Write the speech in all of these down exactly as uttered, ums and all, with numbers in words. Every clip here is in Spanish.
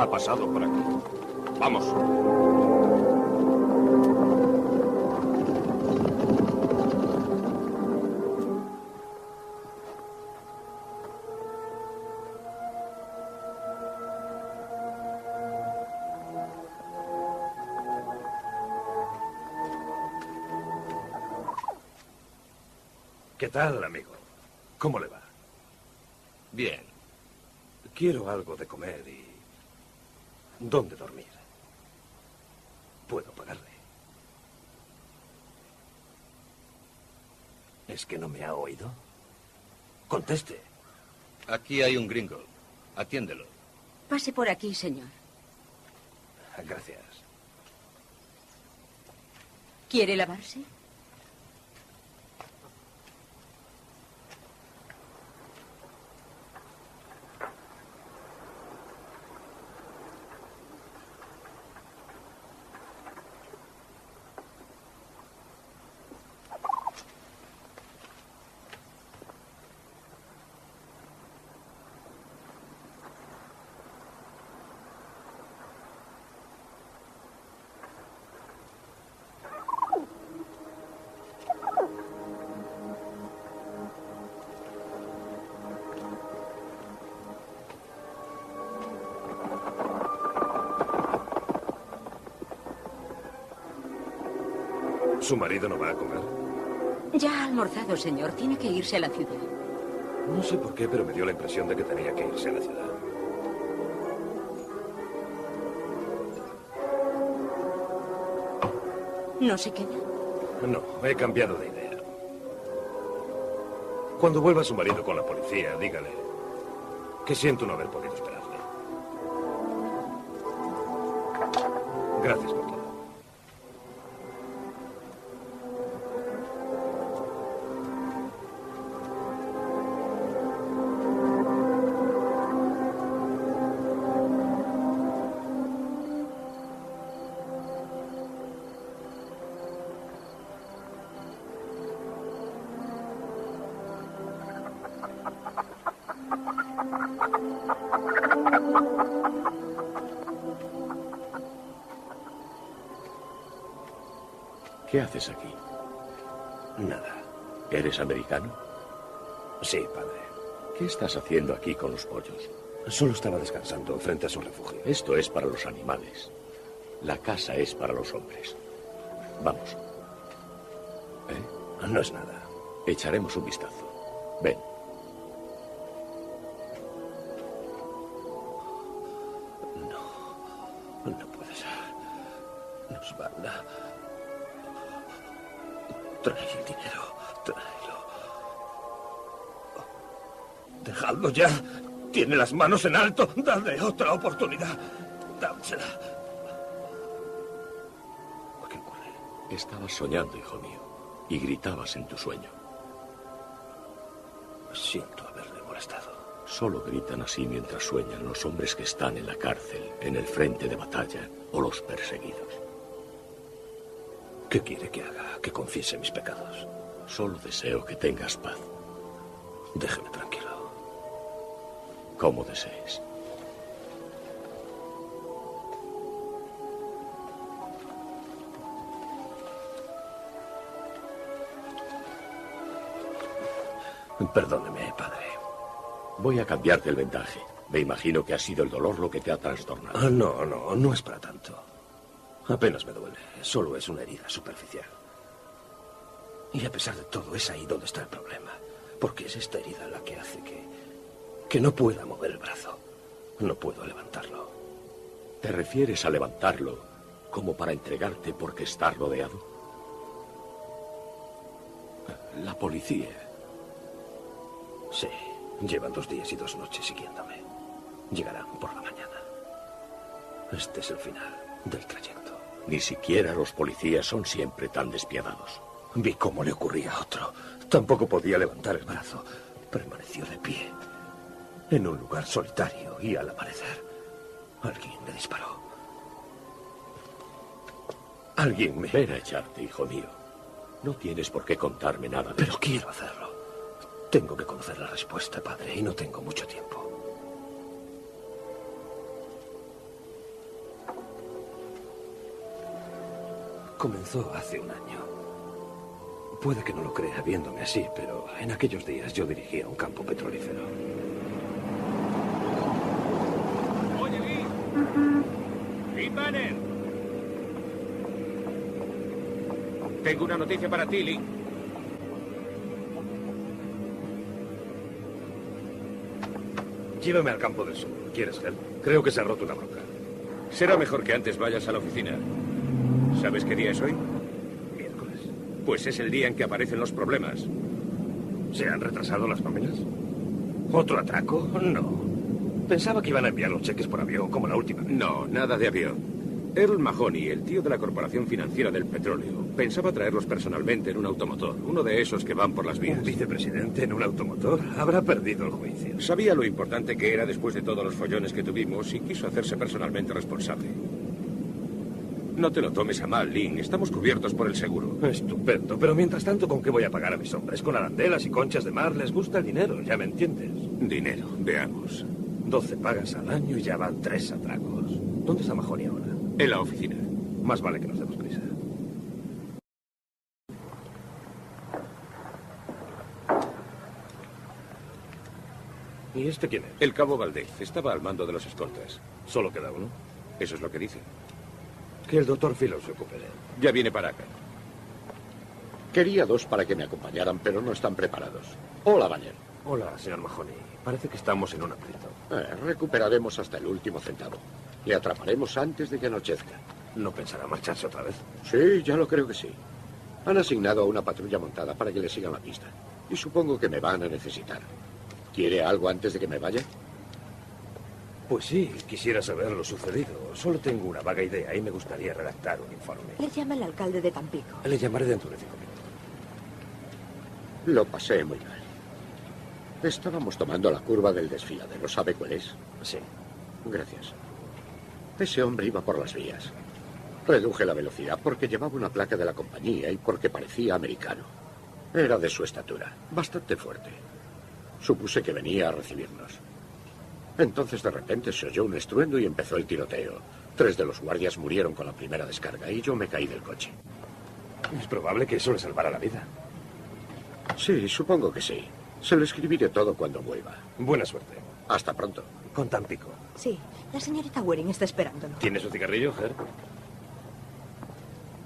ha pasado por aquí. Vamos. ¿Qué tal, amigo? ¿Cómo le va? Bien. Quiero algo de comer y... ¿dónde dormir? ¿Puedo pagarle? ¿Es que no me ha oído? Conteste. Aquí hay un gringo. Atiéndelo. Pase por aquí, señor. Gracias. ¿Quiere lavarse? ¿Su marido no va a comer? Ya ha almorzado, señor. Tiene que irse a la ciudad. No sé por qué, pero me dio la impresión de que tenía que irse a la ciudad. ¿No se queda? No, he cambiado de idea. Cuando vuelva su marido con la policía, dígale que siento no haber podido esperarle. Gracias por todo. ¿Qué haces aquí? Nada. ¿Eres americano? Sí, padre. ¿Qué estás haciendo aquí con los pollos? Solo estaba descansando frente a su refugio. Esto es para los animales. La casa es para los hombres. Vamos. ¿Eh? No es nada. Echaremos un vistazo. Ven. No. No puede ser. Nos van a... Trae el dinero, tráelo. Dejadlo ya. Tiene las manos en alto. Dadle otra oportunidad. Dámsela. ¿Qué ocurre? Estabas soñando, hijo mío, y gritabas en tu sueño. Siento haberle molestado. Solo gritan así mientras sueñan los hombres que están en la cárcel, en el frente de batalla o los perseguidos. ¿Qué quiere que haga? Que confiese mis pecados. Solo deseo que tengas paz. Déjeme tranquilo. Como desees. Perdóneme, padre. Voy a cambiarte el vendaje. Me imagino que ha sido el dolor lo que te ha trastornado. Ah, no, no, no es para tanto. Apenas me duele. Solo es una herida superficial. Y a pesar de todo, es ahí donde está el problema. Porque es esta herida la que hace que... que no pueda mover el brazo. No puedo levantarlo. ¿Te refieres a levantarlo como para entregarte porque estás rodeado? La policía. Sí. Llevan dos días y dos noches siguiéndome. Llegarán por la mañana. Este es el final del trayecto. Ni siquiera los policías son siempre tan despiadados. Vi cómo le ocurría a otro. Tampoco podía levantar el brazo. Permaneció de pie, en un lugar solitario, y al amanecer, alguien le disparó. Alguien me... Ven a echarte, hijo mío. No tienes por qué contarme nada de... Pero esto. Quiero hacerlo. Tengo que conocer la respuesta, padre, y no tengo mucho tiempo. Comenzó hace un año. Puede que no lo crea viéndome así, pero en aquellos días yo dirigía un campo petrolífero. Oye, Lee. Lee Vanner. Tengo una noticia para ti, Lee. Llévame al campo del sur. ¿Quieres, Ger? Creo que se ha roto una broca. Será mejor que antes vayas a la oficina. ¿Sabes qué día es hoy? Miércoles. Pues es el día en que aparecen los problemas. ¿Se han retrasado las familias? ¿Otro atraco? No. Pensaba que iban a enviar los cheques por avión, como la última vez. No, nada de avión. Earl Mahoney, el tío de la Corporación Financiera del Petróleo, pensaba traerlos personalmente en un automotor, uno de esos que van por las vías. ¿Un vicepresidente en un automotor? Habrá perdido el juicio. Sabía lo importante que era después de todos los follones que tuvimos y quiso hacerse personalmente responsable. No te lo tomes a mal, Lynn. Estamos cubiertos por el seguro. Estupendo. Pero mientras tanto, ¿con qué voy a pagar a mis hombres? ¿Con arandelas y conchas de mar? Les gusta el dinero, ya me entiendes. Dinero, veamos. Doce pagas al año y ya van tres atracos. ¿Dónde está Mahoney ahora? En la oficina. Más vale que nos demos prisa. ¿Y este quién es? El cabo Valdez. Estaba al mando de los escoltas. ¿Solo queda uno? Eso es lo que dice. Que el doctor Philo se ocupe de él. Ya viene para acá. Quería dos para que me acompañaran, pero no están preparados. Hola, Vanner. Hola, señor Mahoney. Parece que estamos en un aprieto. Eh, recuperaremos hasta el último centavo. Le atraparemos antes de que anochezca. ¿No pensará marcharse otra vez? Sí, ya lo creo que sí. Han asignado a una patrulla montada para que le sigan la pista. Y supongo que me van a necesitar. ¿Quiere algo antes de que me vaya? Pues sí, quisiera saber lo sucedido. Solo tengo una vaga idea y me gustaría redactar un informe. Le llama el alcalde de Tampico. Le llamaré dentro de cinco minutos. Lo pasé muy mal. Estábamos tomando la curva del desfiladero. ¿Sabe cuál es? Sí. Gracias. Ese hombre iba por las vías. Reduje la velocidad porque llevaba una placa de la compañía y porque parecía americano. Era de su estatura, bastante fuerte. Supuse que venía a recibirnos. Entonces de repente se oyó un estruendo y empezó el tiroteo. Tres de los guardias murieron con la primera descarga y yo me caí del coche. Es probable que eso le salvara la vida. Sí, supongo que sí. Se lo escribiré todo cuando vuelva. Buena suerte. Hasta pronto. Con Tampico. Sí, la señorita Waring está esperándolo. ¿Tiene su cigarrillo, Ger?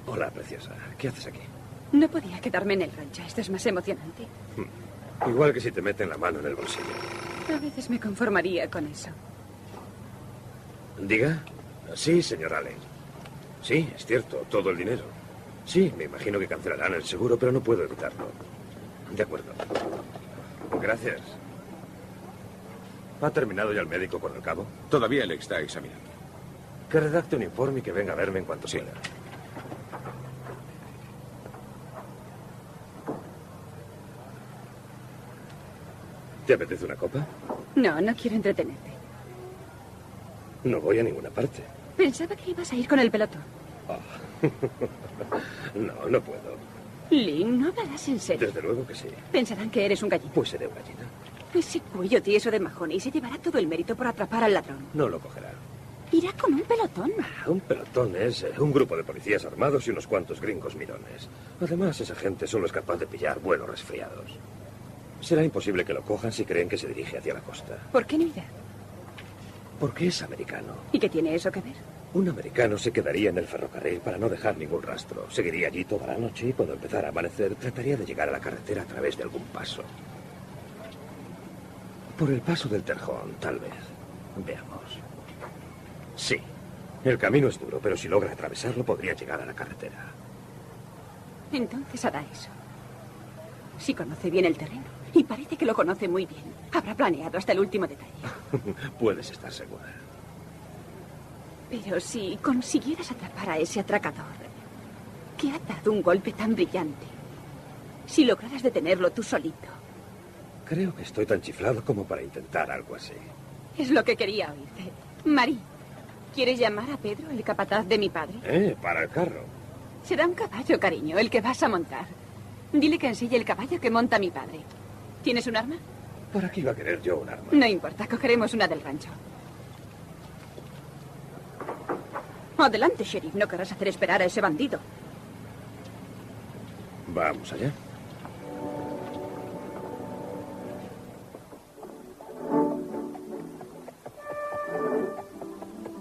Hola, preciosa. ¿Qué haces aquí? No podía quedarme en el rancho. Esto es más emocionante. Hmm. Igual que si te meten la mano en el bolsillo. A veces me conformaría con eso. ¿Diga? Sí, señor Allen. Sí, es cierto, todo el dinero. Sí, me imagino que cancelarán el seguro, pero no puedo evitarlo. De acuerdo. Gracias. ¿Ha terminado ya el médico con el cabo? Todavía le está examinando. Que redacte un informe y que venga a verme en cuanto pueda. ¿Te apetece una copa? No, no quiero entretenerte. No voy a ninguna parte. Pensaba que ibas a ir con el pelotón. Oh. No, no puedo. Lynn, ¿no hablarás en serio? Desde luego que sí. Pensarán que eres un gallito. Pues seré un gallito. Ese cuello tieso de Mahoney se llevará todo el mérito por atrapar al ladrón. No lo cogerá. Irá con un pelotón. Ah, un pelotón es eh, un grupo de policías armados y unos cuantos gringos mirones. Además, esa gente solo es capaz de pillar vuelos resfriados. Será imposible que lo cojan si creen que se dirige hacia la costa. ¿Por qué no irá? Porque es americano. ¿Y qué tiene eso que ver? Un americano se quedaría en el ferrocarril para no dejar ningún rastro. Seguiría allí toda la noche y cuando empezara a amanecer trataría de llegar a la carretera a través de algún paso. Por el paso del Terjón, tal vez. Veamos. Sí, el camino es duro, pero si logra atravesarlo podría llegar a la carretera. Entonces hará eso. Si conoce bien el terreno. Y parece que lo conoce muy bien. Habrá planeado hasta el último detalle. Puedes estar segura. Pero si consiguieras atrapar a ese atracador, que ha dado un golpe tan brillante, si lograras detenerlo tú solito... Creo que estoy tan chiflado como para intentar algo así. Es lo que quería oírte. Marie, ¿quieres llamar a Pedro, el capataz de mi padre? Eh, para el carro. Será un caballo, cariño, el que vas a montar. Dile que enseñe el caballo que monta mi padre. ¿Tienes un arma? ¿Para qué iba a querer yo un arma? No importa, cogeremos una del rancho. Adelante, sheriff, no querrás hacer esperar a ese bandido. Vamos allá.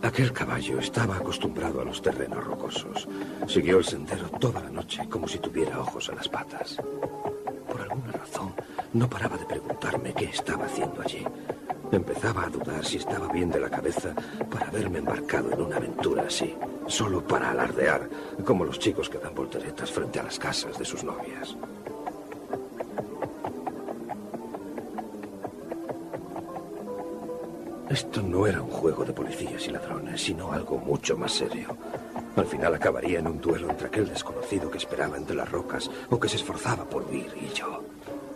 Aquel caballo estaba acostumbrado a los terrenos rocosos. Siguió el sendero toda la noche como si tuviera ojos a las patas. Por alguna razón, no paraba de preguntarme qué estaba haciendo allí. Empezaba a dudar si estaba bien de la cabeza para haberme embarcado en una aventura así, solo para alardear, como los chicos que dan volteretas frente a las casas de sus novias. Esto no era un juego de policías y ladrones, sino algo mucho más serio. Al final acabaría en un duelo entre aquel desconocido que esperaba entre las rocas o que se esforzaba por huir y yo.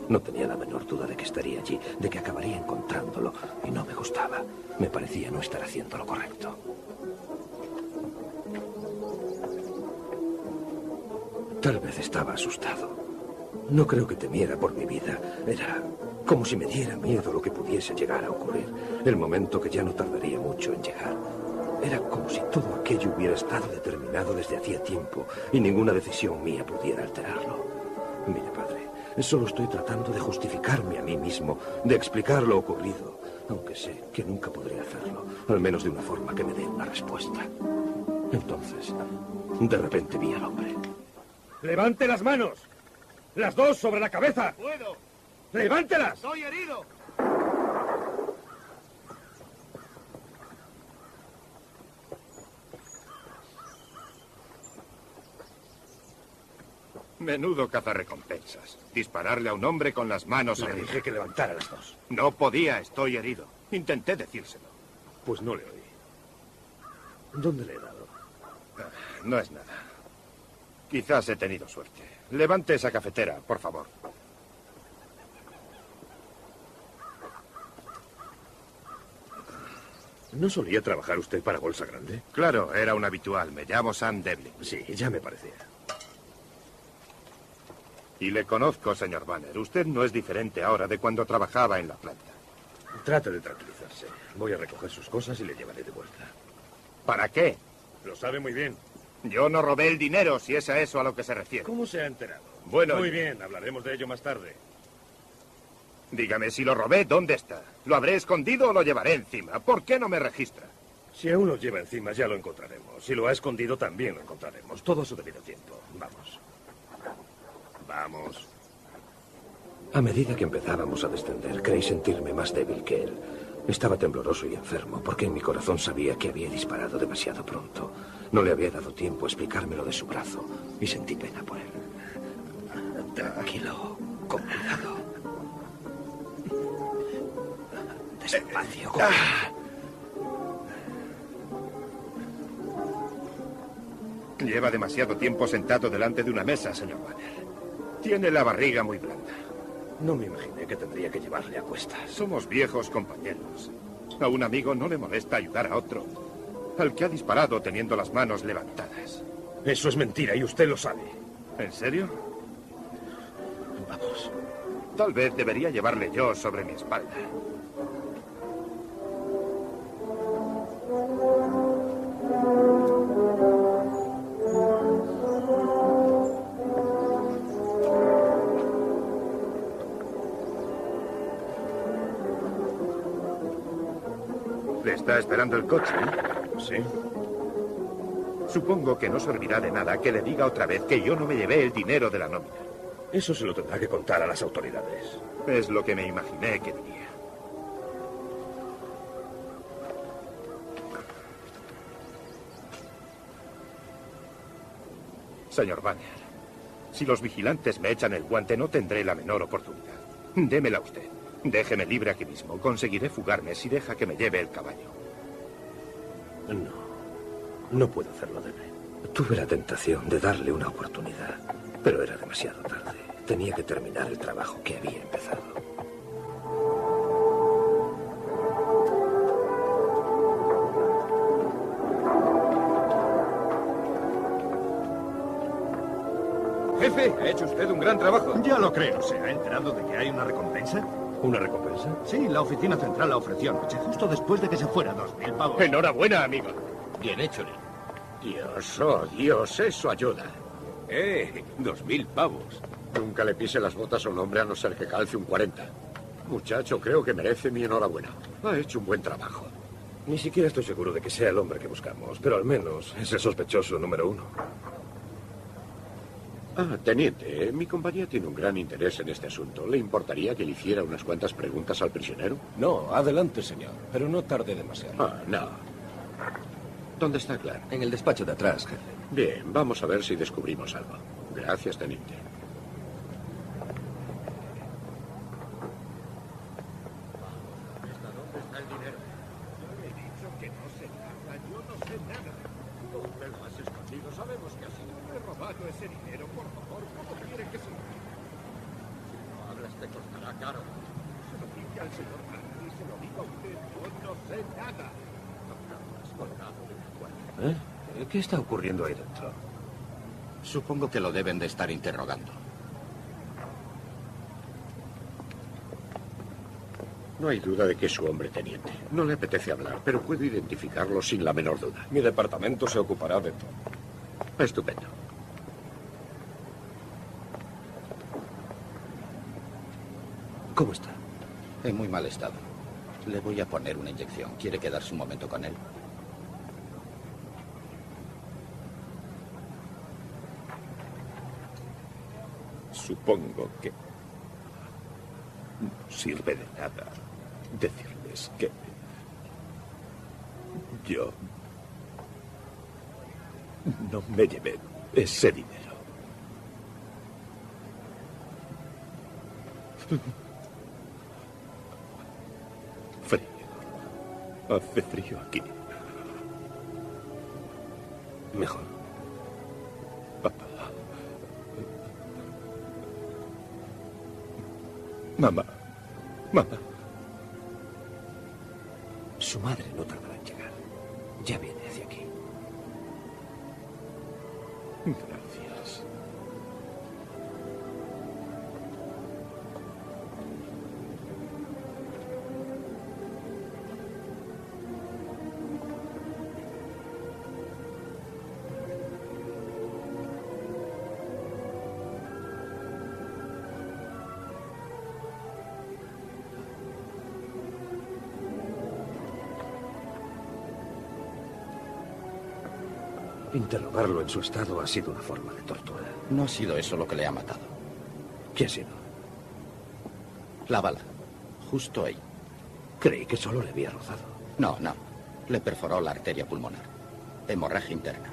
No tenía la menor duda de que estaría allí, de que acabaría encontrándolo, y no me gustaba. Me parecía no estar haciendo lo correcto. Tal vez estaba asustado. No creo que temiera por mi vida. Era como si me diera miedo lo que pudiese llegar a ocurrir, el momento que ya no tardaría mucho en llegar. Era como si todo aquello hubiera estado determinado desde hacía tiempo y ninguna decisión mía pudiera alterarlo. Mire, padre. Solo estoy tratando de justificarme a mí mismo, de explicar lo ocurrido, aunque sé que nunca podré hacerlo, al menos de una forma que me dé una respuesta. Entonces, de repente vi al hombre. ¡Levante las manos! ¡Las dos sobre la cabeza! ¡Puedo! ¡Levántelas! ¡Soy herido! Menudo cazarrecompensas. Dispararle a un hombre con las manos... Le dije que levantara las dos. No podía, estoy herido. Intenté decírselo. Pues no le oí. ¿Dónde le he dado? Ah, no es nada. Quizás he tenido suerte. Levante esa cafetera, por favor. ¿No solía trabajar usted para Bolsa Grande? Claro, era un habitual. Me llamo Sam Devlin. Sí, ya me parecía. Y le conozco, señor Vanner. Usted no es diferente ahora de cuando trabajaba en la planta. Trate de tranquilizarse. Voy a recoger sus cosas y le llevaré de vuelta. ¿Para qué? Lo sabe muy bien. Yo no robé el dinero, si es a eso a lo que se refiere. ¿Cómo se ha enterado? Bueno... Muy bien, hablaremos de ello más tarde. Dígame, si lo robé, ¿dónde está? ¿Lo habré escondido o lo llevaré encima? ¿Por qué no me registra? Si aún lo lleva encima, ya lo encontraremos. Si lo ha escondido, también lo encontraremos. Todo a su debido tiempo. Vamos. Vamos. A medida que empezábamos a descender, creí sentirme más débil que él. Estaba tembloroso y enfermo, porque en mi corazón sabía que había disparado demasiado pronto. No le había dado tiempo a explicármelo de su brazo, y sentí pena por él. Tranquilo, con cuidado. Despacio, con cuidado. Lleva demasiado tiempo sentado delante de una mesa, señor Vanner. Tiene la barriga muy blanda. No me imaginé que tendría que llevarle a cuestas. Somos viejos compañeros. A un amigo no le molesta ayudar a otro, al que ha disparado teniendo las manos levantadas. Eso es mentira y usted lo sabe. ¿En serio? Vamos. Tal vez debería llevarle yo sobre mi espalda. Está esperando el coche, ¿eh? Sí. Supongo que no servirá de nada que le diga otra vez que yo no me llevé el dinero de la nómina. Eso se lo tendrá que contar a las autoridades. Es lo que me imaginé que diría. Señor Vanner, si los vigilantes me echan el guante, no tendré la menor oportunidad. Démela usted. Déjeme libre aquí mismo. Conseguiré fugarme si deja que me lleve el caballo. No. No puedo hacerlo, Devlin. Tuve la tentación de darle una oportunidad, pero era demasiado tarde. Tenía que terminar el trabajo que había empezado. Jefe, ha hecho usted un gran trabajo. Ya lo creo. ¿Se ha enterado de que hay una recompensa? ¿Una recompensa? Sí, la oficina central la ofreció anoche, justo después de que se fuera. Dos mil pavos. Enhorabuena, amigo. Bien hecho, Lynn. Dios, oh Dios, eso ayuda. ¡Eh! ¡Dos mil pavos! Nunca le pise las botas a un hombre a no ser que calce un cuarenta. Muchacho, creo que merece mi enhorabuena. Ha hecho un buen trabajo. Ni siquiera estoy seguro de que sea el hombre que buscamos, pero al menos es el sospechoso número uno. Ah, teniente, mi compañía tiene un gran interés en este asunto. ¿Le importaría que le hiciera unas cuantas preguntas al prisionero? No, adelante, señor, pero no tarde demasiado. Ah, no. ¿Dónde está Clark? En el despacho de atrás, jefe. Bien, vamos a ver si descubrimos algo. Gracias, teniente. ¿Qué está ocurriendo ahí dentro? Supongo que lo deben de estar interrogando. No hay duda de que es su hombre, teniente. No le apetece hablar, pero puedo identificarlo sin la menor duda. Mi departamento se ocupará de todo. Estupendo. ¿Cómo está? En muy mal estado. Le voy a poner una inyección. ¿Quiere quedarse un momento con él? Supongo que no sirve de nada decirles que yo no me llevé ese dinero. Frío. Hace frío aquí. Mejor. Mamá, mamá. Su madre no tardará en llegar. Ya viene hacia aquí. Gracias. Interrogarlo en su estado ha sido una forma de tortura. No ha sido eso lo que le ha matado. ¿Qué ha sido? La bala. Justo ahí. Creí que solo le había rozado. No, no. Le perforó la arteria pulmonar. Hemorragia interna.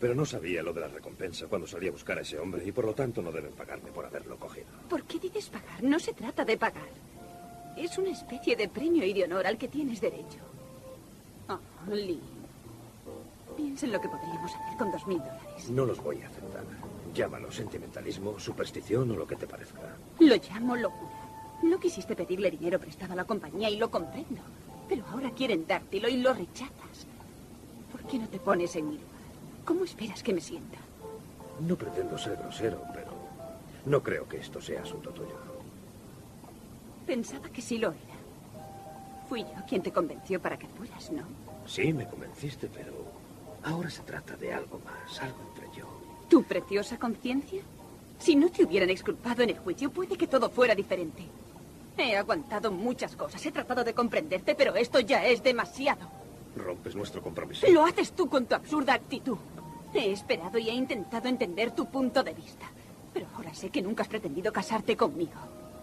Pero no sabía lo de la recompensa cuando salí a buscar a ese hombre y por lo tanto no deben pagarme por haberlo cogido. ¿Por qué dices pagar? No se trata de pagar. Es una especie de premio y de honor al que tienes derecho. Oh, Lee. Piensa en lo que podríamos hacer con dos mil dólares. No los voy a aceptar. Llámalo sentimentalismo, superstición o lo que te parezca. Lo llamo locura. No quisiste pedirle dinero prestado a la compañía y lo comprendo. Pero ahora quieren dártelo y lo rechazas. ¿Por qué no te pones en mi... ¿Cómo esperas que me sienta? No pretendo ser grosero, pero no creo que esto sea asunto tuyo. Pensaba que sí lo era. Fui yo quien te convenció para que fueras, ¿no? Sí, me convenciste, pero ahora se trata de algo más, algo entre yo. ¿Tu preciosa conciencia? Si no te hubieran exculpado en el juicio, puede que todo fuera diferente. He aguantado muchas cosas, he tratado de comprenderte, pero esto ya es demasiado. Rompes nuestro compromiso. Lo haces tú con tu absurda actitud. He esperado y he intentado entender tu punto de vista. Pero ahora sé que nunca has pretendido casarte conmigo.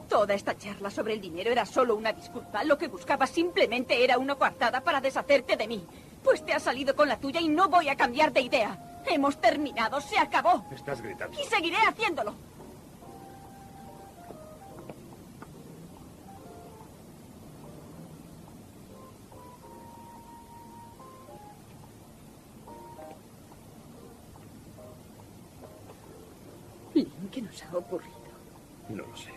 Toda esta charla sobre el dinero era solo una disculpa. Lo que buscabas simplemente era una coartada para deshacerte de mí. Pues te has salido con la tuya y no voy a cambiar de idea. Hemos terminado, se acabó. Estás gritando. Y seguiré haciéndolo. ¿Qué nos ha ocurrido? No lo sé.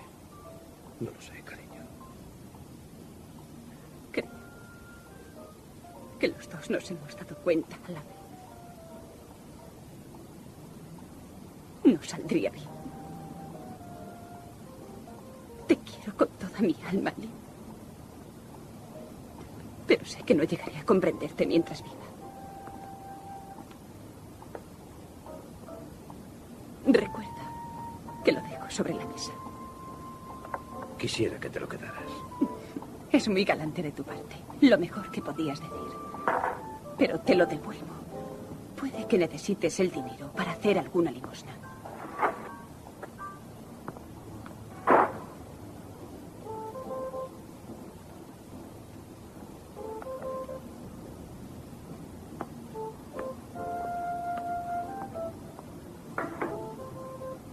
No lo sé, cariño. Creo que los dos nos hemos dado cuenta a la vez. No saldría bien. quiero con toda mi alma, Lynn. Pero sé que no llegaré a comprenderte mientras viva. Recuerda que lo dejo sobre la mesa. Quisiera que te lo quedaras. Es muy galante de tu parte. Lo mejor que podías decir. Pero te lo devuelvo. Puede que necesites el dinero para hacer alguna limosna.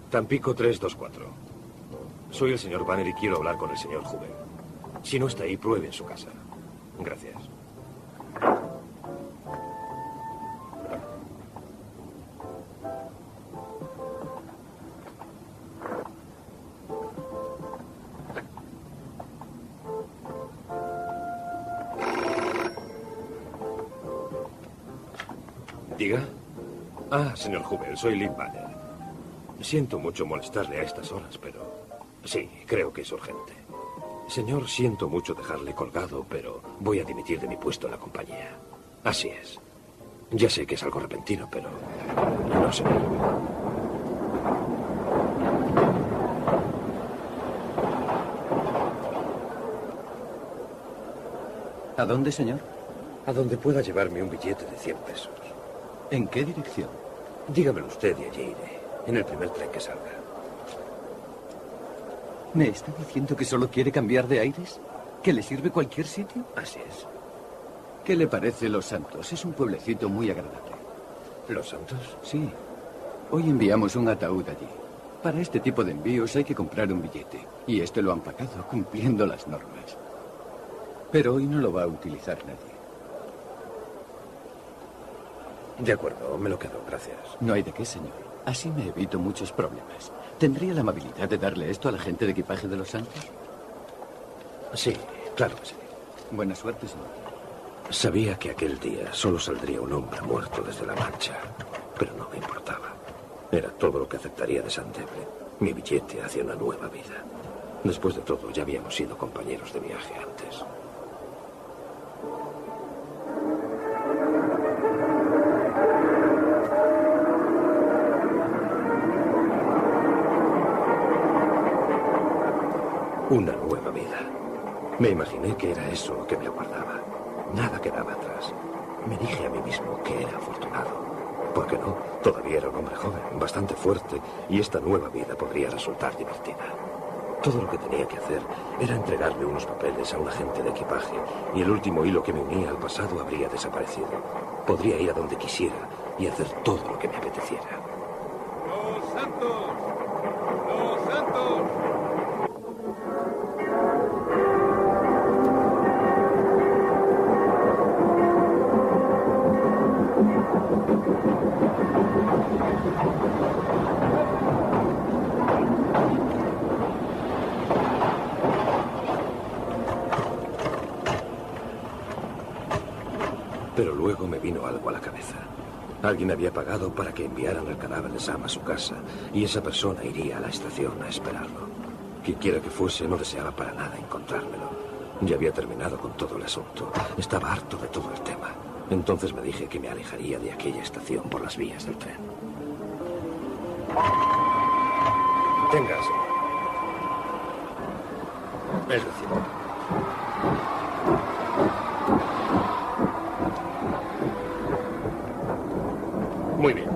Tampico tres dos cuatro. Soy el señor Vanner y quiero hablar con el señor Hoover. Si no está ahí, pruebe en su casa. Gracias. Diga. Ah, señor Hoover, soy Lynn Vanner. Siento mucho molestarle a estas horas, pero... sí, creo que es urgente. Señor, siento mucho dejarle colgado, pero voy a dimitir de mi puesto en la compañía. Así es. Ya sé que es algo repentino, pero... no, señor. ¿A dónde, señor? A donde pueda llevarme un billete de cien pesos. ¿En qué dirección? Dígamelo usted y allí iré. En el primer tren que salga. ¿Me está diciendo que solo quiere cambiar de aires? ¿Que le sirve cualquier sitio? Así es. ¿Qué le parece Los Santos? Es un pueblecito muy agradable. ¿Los Santos? Sí. Hoy enviamos un ataúd allí. Para este tipo de envíos hay que comprar un billete. Y este lo han pagado cumpliendo las normas. Pero hoy no lo va a utilizar nadie. De acuerdo, me lo quedo, gracias. No hay de qué, señor. Así me evito muchos problemas. ¿Tendría la amabilidad de darle esto a la gente de equipaje de Los Santos? Sí, claro que sí. Buena suerte, señor. Sabía que aquel día solo saldría un hombre muerto desde la marcha, pero no me importaba. Era todo lo que aceptaría de Sam Devlin. Mi billete hacia una nueva vida. Después de todo, ya habíamos sido compañeros de viaje antes. Una nueva vida. Me imaginé que era eso lo que me aguardaba. Nada quedaba atrás. Me dije a mí mismo que era afortunado. ¿Por qué no? Todavía era un hombre joven, bastante fuerte, y esta nueva vida podría resultar divertida. Todo lo que tenía que hacer era entregarle unos papeles a un agente de equipaje, y el último hilo que me unía al pasado habría desaparecido. Podría ir a donde quisiera y hacer todo lo que me apeteciera. ¡Los Santos! ¡Los Santos! Pero luego me vino algo a la cabeza. Alguien había pagado para que enviaran el cadáver de Sam a su casa, y esa persona iría a la estación a esperarlo. Quienquiera que fuese, no deseaba para nada encontrármelo. Ya había terminado con todo el asunto. Estaba harto de todo el tema. Entonces me dije que me alejaría de aquella estación por las vías del tren. Tenga, señor. El recibo. Muy bien.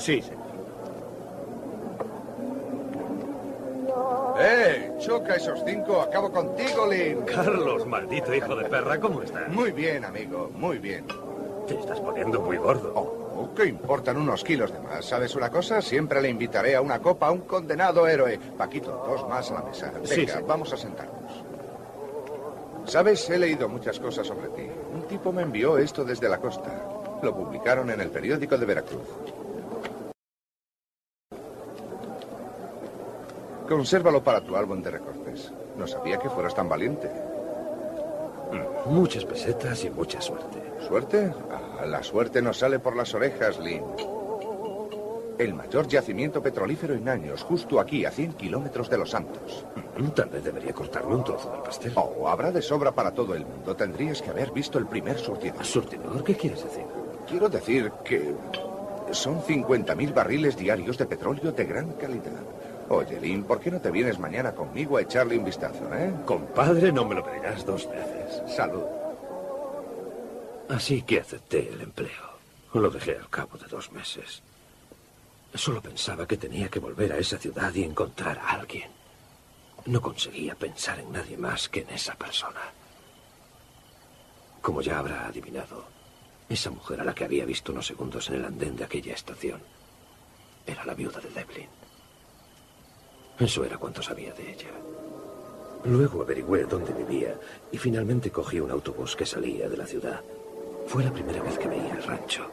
Sí. ¡Eh! ¡Choca esos cinco! ¡Acabo contigo, Lynn! Carlos, maldito hijo de perra, ¿cómo estás? Muy bien, amigo, muy bien. Te estás poniendo muy gordo. Oh, oh, ¿qué importan unos kilos de más? ¿Sabes una cosa? Siempre le invitaré a una copa a un condenado héroe. Paquito, dos más a la mesa. Venga, sí, sí. Vamos a sentarnos. ¿Sabes? He leído muchas cosas sobre ti. Un tipo me envió esto desde la costa. Lo publicaron en el periódico de Veracruz. Consérvalo para tu álbum de recortes. No sabía que fueras tan valiente. Muchas pesetas y mucha suerte. ¿Suerte? Ah, la suerte nos sale por las orejas, Lynn. El mayor yacimiento petrolífero en años, justo aquí, a cien kilómetros de Los Santos. Tal vez debería cortarme un trozo del pastel. Oh, habrá de sobra para todo el mundo. Tendrías que haber visto el primer surtidor. ¿Surtidor? ¿Qué quieres decir? Quiero decir que son cincuenta mil barriles diarios de petróleo de gran calidad. Oye, Lynn, ¿por qué no te vienes mañana conmigo a echarle un vistazo, eh? Compadre, no me lo pedirás dos veces. Salud. Así que acepté el empleo. Lo dejé al cabo de dos meses. Solo pensaba que tenía que volver a esa ciudad y encontrar a alguien. No conseguía pensar en nadie más que en esa persona. Como ya habrá adivinado, esa mujer a la que había visto unos segundos en el andén de aquella estación era la viuda de Devlin. Eso era cuanto sabía de ella. Luego averigüé dónde vivía y finalmente cogí un autobús que salía de la ciudad. Fue la primera vez que veía el rancho.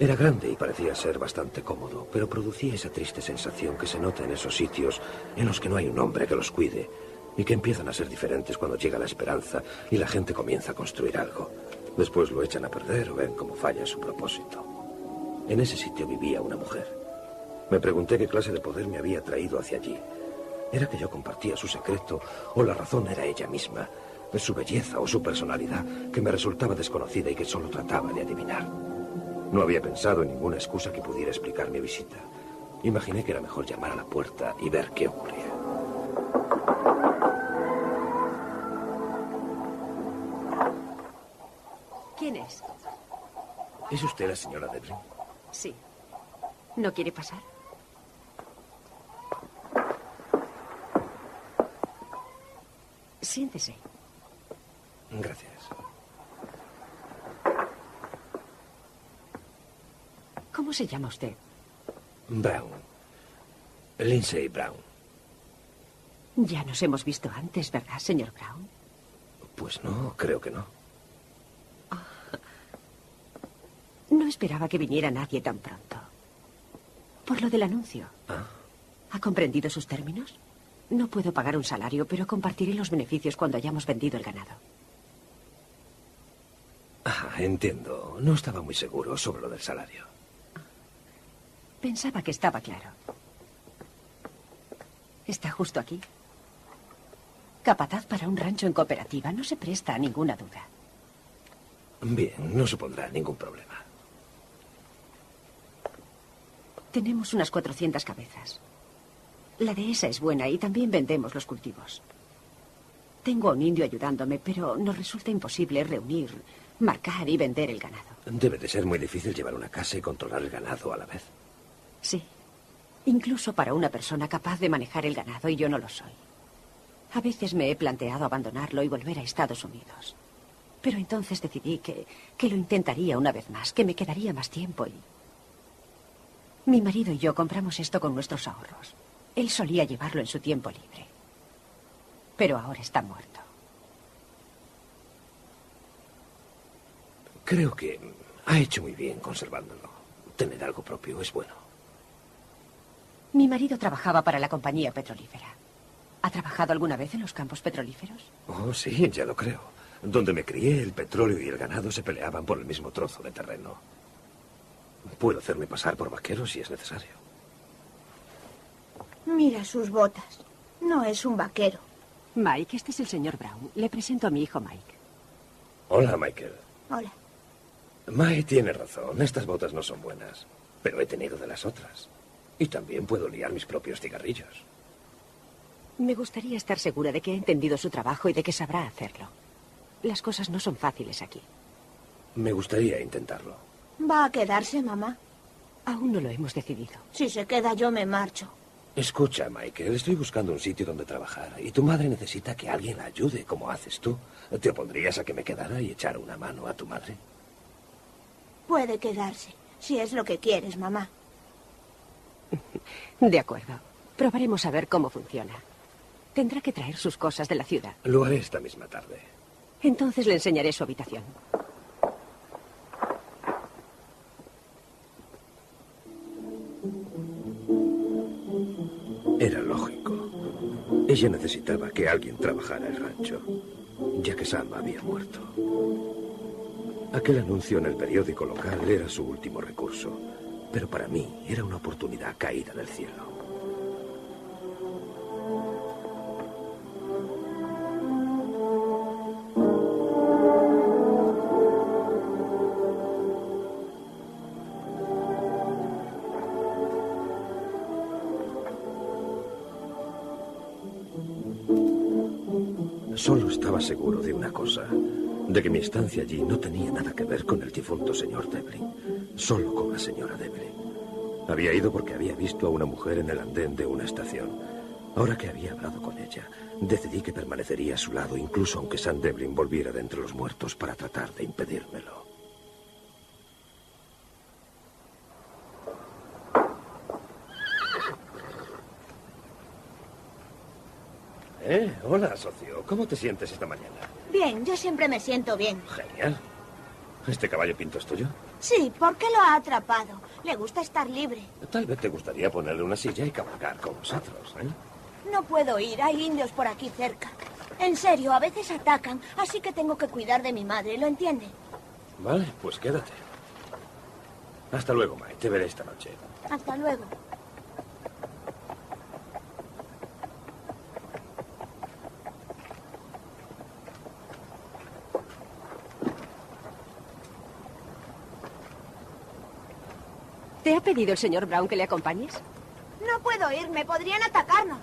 Era grande y parecía ser bastante cómodo, pero producía esa triste sensación que se nota en esos sitios en los que no hay un hombre que los cuide y que empiezan a ser diferentes cuando llega la esperanza y la gente comienza a construir algo. Después lo echan a perder o ven cómo falla su propósito. En ese sitio vivía una mujer. Me pregunté qué clase de poder me había traído hacia allí. ¿Era que yo compartía su secreto o la razón era ella misma, su belleza o su personalidad que me resultaba desconocida y que solo trataba de adivinar? No había pensado en ninguna excusa que pudiera explicar mi visita. Imaginé que era mejor llamar a la puerta y ver qué ocurría. ¿Quién es? ¿Es usted la señora Devlin? Sí. ¿No quiere pasar? Siéntese. Gracias. ¿Cómo se llama usted? Brown. Lindsay Brown. Ya nos hemos visto antes, ¿verdad, señor Brown? Pues no, creo que no. Oh. No esperaba que viniera nadie tan pronto. Por lo del anuncio. Ah. ¿Ha comprendido sus términos? No puedo pagar un salario, pero compartiré los beneficios cuando hayamos vendido el ganado. Ah, entiendo. No estaba muy seguro sobre lo del salario. Pensaba que estaba claro. Está justo aquí. Capataz para un rancho en cooperativa no se presta a ninguna duda. Bien, no supondrá ningún problema. Tenemos unas cuatrocientas cabezas. La dehesa es buena y también vendemos los cultivos. Tengo a un indio ayudándome, pero nos resulta imposible reunir, marcar y vender el ganado. Debe de ser muy difícil llevar una casa y controlar el ganado a la vez. Sí, incluso para una persona capaz de manejar el ganado, y yo no lo soy. A veces me he planteado abandonarlo y volver a Estados Unidos. Pero entonces decidí que, que lo intentaría una vez más, que me quedaría más tiempo y... Mi marido y yo compramos esto con nuestros ahorros. Él solía llevarlo en su tiempo libre. Pero ahora está muerto. Creo que ha hecho muy bien conservándolo. Tener algo propio es bueno. Mi marido trabajaba para la compañía petrolífera. ¿Ha trabajado alguna vez en los campos petrolíferos? Oh, sí, ya lo creo. Donde me crié, el petróleo y el ganado se peleaban por el mismo trozo de terreno. Puedo hacerme pasar por vaquero si es necesario. Mira sus botas. No es un vaquero. Mike, este es el señor Brown. Le presento a mi hijo Mike. Hola, Michael. Hola. Mike tiene razón. Estas botas no son buenas. Pero he tenido de las otras. Y también puedo liar mis propios cigarrillos. Me gustaría estar segura de que ha entendido su trabajo y de que sabrá hacerlo. Las cosas no son fáciles aquí. Me gustaría intentarlo. ¿Va a quedarse, mamá? Aún no lo hemos decidido. Si se queda, yo me marcho. Escucha, Michael, estoy buscando un sitio donde trabajar y tu madre necesita que alguien la ayude, como haces tú. ¿Te opondrías a que me quedara y echara una mano a tu madre? Puede quedarse, si es lo que quieres, mamá. De acuerdo. Probaremos a ver cómo funciona. Tendrá que traer sus cosas de la ciudad. Lo haré esta misma tarde. Entonces le enseñaré su habitación. Era lógico. Ella necesitaba que alguien trabajara el rancho, ya que Sam había muerto. Aquel anuncio en el periódico local era su último recurso, pero para mí era una oportunidad caída del cielo. Solo estaba seguro de una cosa, de que mi estancia allí no tenía nada que ver con el difunto señor Devlin, solo con la señora Devlin. Había ido porque había visto a una mujer en el andén de una estación. Ahora que había hablado con ella, decidí que permanecería a su lado, incluso aunque Sam Devlin volviera de entre los muertos para tratar de impedírmelo. Eh, hola, socio. ¿Cómo te sientes esta mañana? Bien, yo siempre me siento bien. Genial. ¿Este caballo pinto es tuyo? Sí, porque lo ha atrapado. Le gusta estar libre. Tal vez te gustaría ponerle una silla y cabalgar con vosotros, ¿eh? No puedo ir, hay indios por aquí cerca. En serio, a veces atacan, así que tengo que cuidar de mi madre, ¿lo entiende? Vale, pues quédate. Hasta luego, Mike. Te veré esta noche. Hasta luego. ¿Te ha pedido el señor Brown que le acompañes? No puedo irme, podrían atacarnos.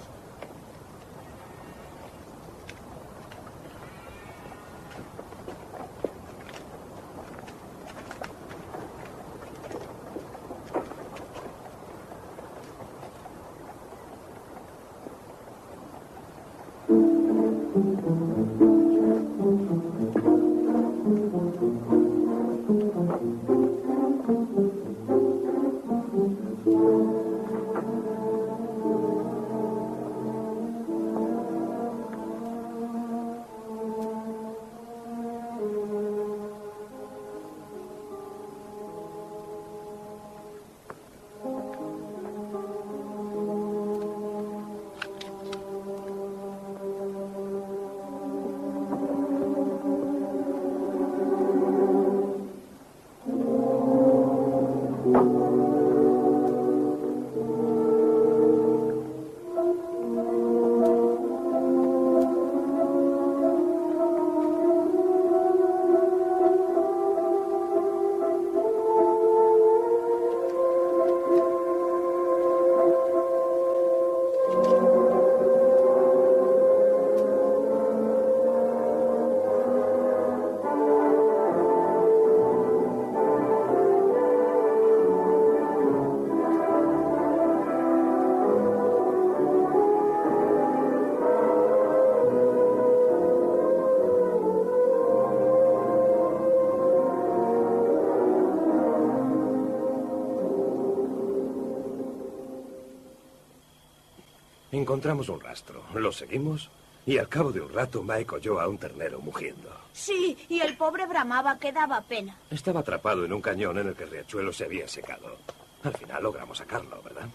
Encontramos un rastro, lo seguimos y al cabo de un rato Mike oyó a un ternero mugiendo. Sí, y el pobre bramaba que daba pena. Estaba atrapado en un cañón en el que el riachuelo se había secado. Al final logramos sacarlo, ¿verdad?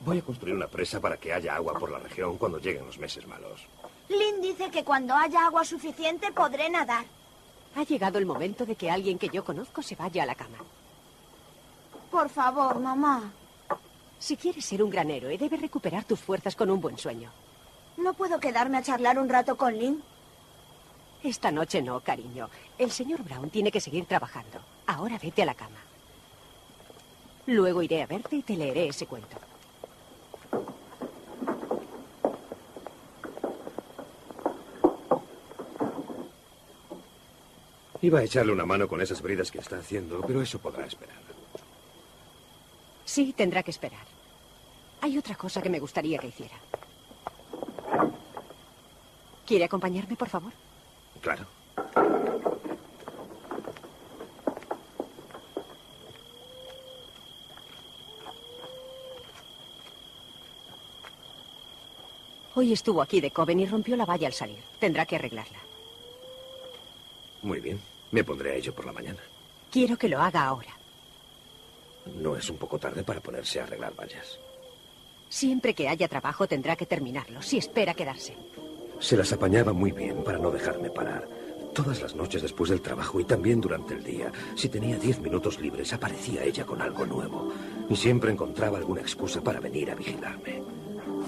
Voy a construir una presa para que haya agua por la región cuando lleguen los meses malos. Lynn dice que cuando haya agua suficiente podré nadar. Ha llegado el momento de que alguien que yo conozco se vaya a la cama. Por favor, mamá. Si quieres ser un gran héroe, debes recuperar tus fuerzas con un buen sueño. ¿No puedo quedarme a charlar un rato con Lynn? Esta noche no, cariño. El señor Brown tiene que seguir trabajando. Ahora vete a la cama. Luego iré a verte y te leeré ese cuento. Iba a echarle una mano con esas bridas que está haciendo, pero eso podrá esperar. Sí, tendrá que esperar. Hay otra cosa que me gustaría que hiciera. ¿Quiere acompañarme, por favor? Claro. Hoy estuvo aquí de Coven y rompió la valla al salir. Tendrá que arreglarla. Muy bien. Me pondré a ello por la mañana. Quiero que lo haga ahora. ¿No es un poco tarde para ponerse a arreglar vallas? Siempre que haya trabajo tendrá que terminarlo, si espera quedarse. Se las apañaba muy bien para no dejarme parar. Todas las noches después del trabajo y también durante el día, si tenía diez minutos libres, aparecía ella con algo nuevo. Y siempre encontraba alguna excusa para venir a vigilarme.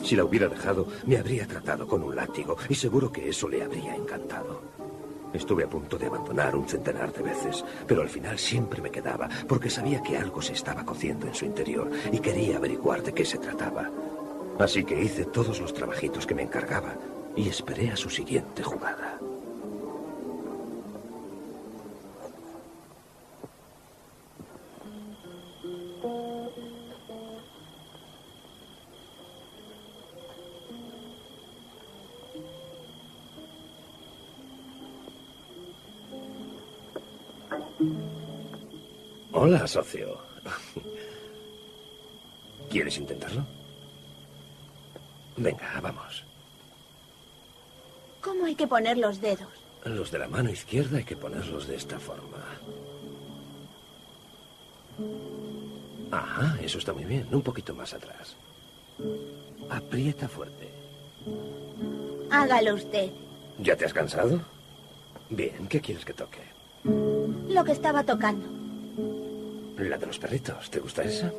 Si la hubiera dejado, me habría tratado con un látigo y seguro que eso le habría encantado. Estuve a punto de abandonar un centenar de veces, pero al final siempre me quedaba, porque sabía que algo se estaba cociendo en su interior y quería averiguar de qué se trataba. Así que hice todos los trabajitos que me encargaba y esperé a su siguiente jugada. Hola, socio. ¿Quieres intentarlo? Venga, vamos. ¿Cómo hay que poner los dedos? Los de la mano izquierda hay que ponerlos de esta forma. Ajá, eso está muy bien. Un poquito más atrás. Aprieta fuerte. Hágalo usted. ¿Ya te has cansado? Bien, ¿qué quieres que toque? Lo que estaba tocando. La de los perritos, ¿te gusta esa?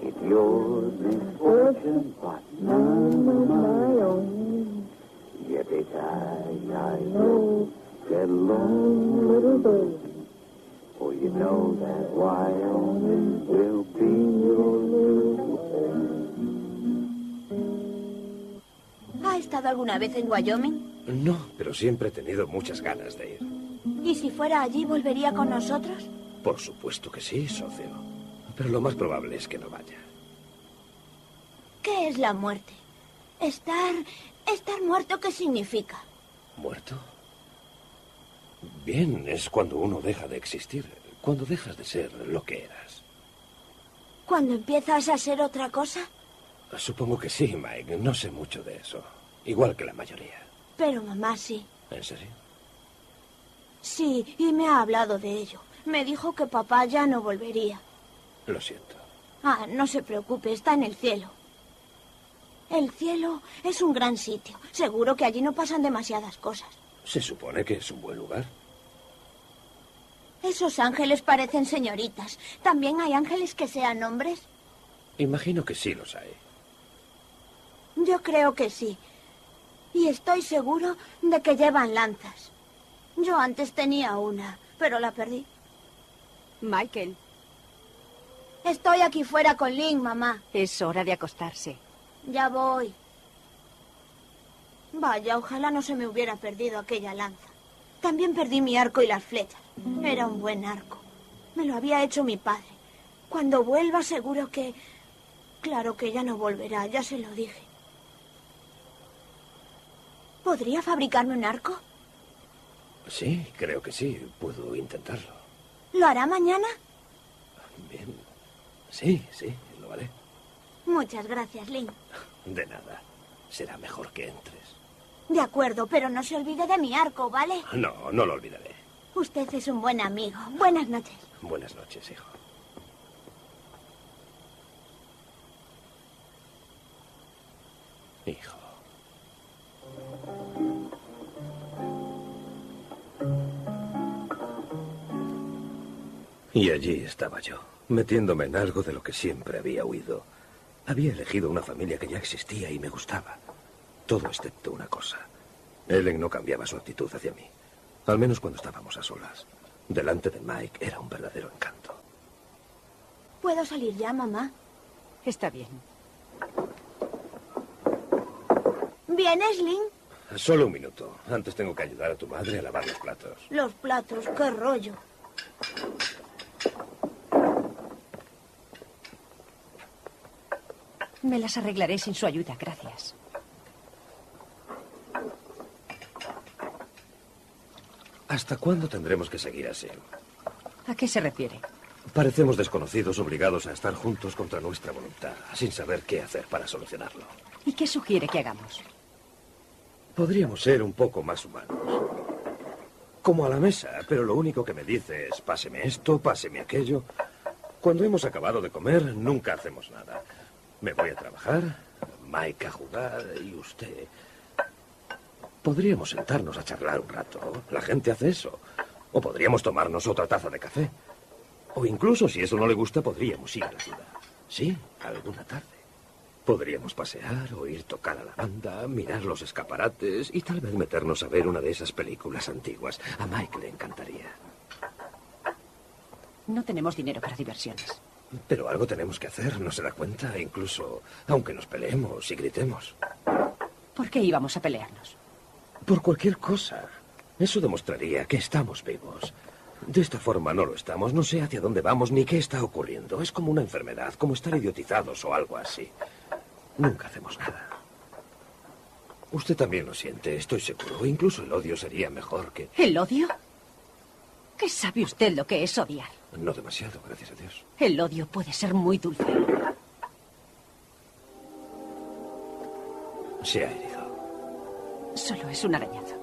It's your misfortune, but none of my own. Yippee-ki-yay-yo, get along, little bird. For you know that Wyoming will be your little home. ¿Ha estado alguna vez en Wyoming? No, pero siempre he tenido muchas ganas de ir. ¿Y si fuera allí, volvería con nosotros? Por supuesto que sí, socio. Pero lo más probable es que no vaya. ¿Qué es la muerte? Estar... estar muerto, ¿qué significa? ¿Muerto? Bien, es cuando uno deja de existir. Cuando dejas de ser lo que eras. ¿Cuando empiezas a ser otra cosa? Supongo que sí, Mike. No sé mucho de eso. Igual que la mayoría. Pero mamá sí. ¿En serio? Sí, y me ha hablado de ello. Me dijo que papá ya no volvería. Lo siento. Ah, no se preocupe, está en el cielo. El cielo es un gran sitio. Seguro que allí no pasan demasiadas cosas. Se supone que es un buen lugar. Esos ángeles parecen señoritas. ¿También hay ángeles que sean hombres? Imagino que sí los hay. Yo creo que sí. Y estoy seguro de que llevan lanzas. Yo antes tenía una, pero la perdí. Michael... Estoy aquí fuera con Lynn, mamá. Es hora de acostarse. Ya voy. Vaya, ojalá no se me hubiera perdido aquella lanza. También perdí mi arco y las flechas. Era un buen arco. Me lo había hecho mi padre. Cuando vuelva seguro que... Claro que ya no volverá, ya se lo dije. ¿Podría fabricarme un arco? Sí, creo que sí. Puedo intentarlo. ¿Lo hará mañana? Bien. Sí, sí, lo haré. Muchas gracias, Lynn. De nada. Será mejor que entres. De acuerdo, pero no se olvide de mi arco, ¿vale? No, no lo olvidaré. Usted es un buen amigo. Buenas noches. Buenas noches, hijo. Hijo. Y allí estaba yo, metiéndome en algo de lo que siempre había huido. Había elegido una familia que ya existía y me gustaba. Todo excepto una cosa. Ellen no cambiaba su actitud hacia mí. Al menos cuando estábamos a solas. Delante de Mike era un verdadero encanto. ¿Puedo salir ya, mamá? Está bien. ¿Vienes, Lynn? Solo un minuto. Antes tengo que ayudar a tu madre a lavar los platos. Los platos, qué rollo. Me las arreglaré sin su ayuda, gracias. ¿Hasta cuándo tendremos que seguir así? ¿A qué se refiere? Parecemos desconocidos obligados a estar juntos contra nuestra voluntad, sin saber qué hacer para solucionarlo. ¿Y qué sugiere que hagamos? Podríamos ser un poco más humanos. Como a la mesa, pero lo único que me dice es páseme esto, páseme aquello. Cuando hemos acabado de comer, nunca hacemos nada. Me voy a trabajar, Mike a jugar y usted... Podríamos sentarnos a charlar un rato. La gente hace eso. O podríamos tomarnos otra taza de café. O incluso, si eso no le gusta, podríamos ir a la ciudad. Sí, alguna tarde. Podríamos pasear, oír tocar a la banda, mirar los escaparates y tal vez meternos a ver una de esas películas antiguas. A Mike le encantaría. No tenemos dinero para diversiones. Pero algo tenemos que hacer, ¿no se da cuenta? Incluso, aunque nos peleemos y gritemos. ¿Por qué íbamos a pelearnos? Por cualquier cosa. Eso demostraría que estamos vivos. De esta forma no lo estamos, no sé hacia dónde vamos ni qué está ocurriendo. Es como una enfermedad, como estar idiotizados o algo así. Nunca hacemos nada. Usted también lo siente, estoy seguro. Incluso el odio sería mejor que... ¿El odio? ¿Qué sabe usted lo que es odiar? No demasiado, gracias a Dios. El odio puede ser muy dulce. Se ha herido. Solo es un arañazo.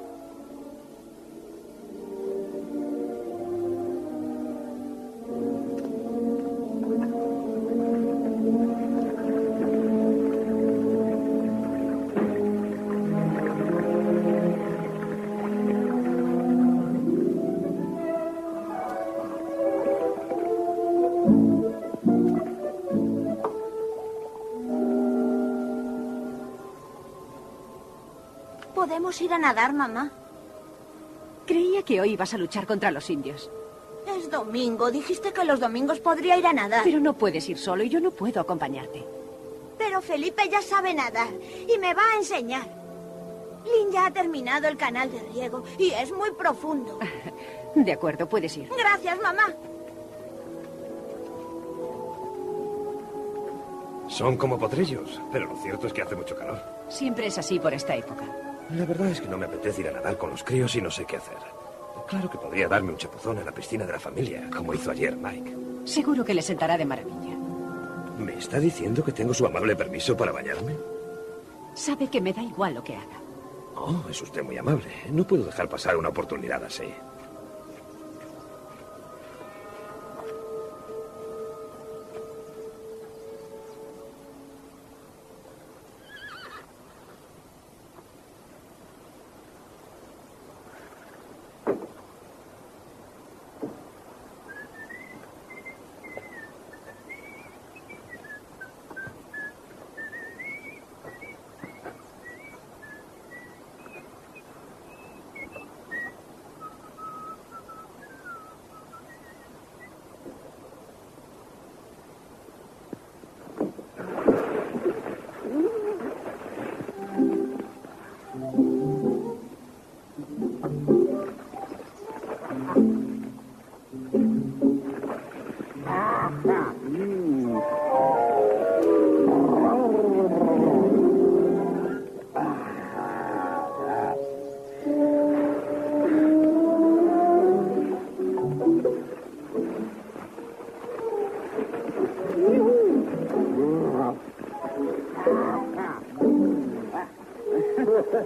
¿Podemos ir a nadar, mamá? Creía que hoy ibas a luchar contra los indios. Es domingo. Dijiste que los domingos podría ir a nadar. Pero no puedes ir solo y yo no puedo acompañarte. Pero Felipe ya sabe nadar y me va a enseñar. Lynn ya ha terminado el canal de riego y es muy profundo. De acuerdo, puedes ir. Gracias, mamá. Son como potrillos, pero lo cierto es que hace mucho calor. Siempre es así por esta época. La verdad es que no me apetece ir a nadar con los críos y no sé qué hacer. Claro que podría darme un chapuzón en la piscina de la familia, como hizo ayer Mike. Seguro que le sentará de maravilla. ¿Me está diciendo que tengo su amable permiso para bañarme? Sabe que me da igual lo que haga. Oh, es usted muy amable. No puedo dejar pasar una oportunidad así.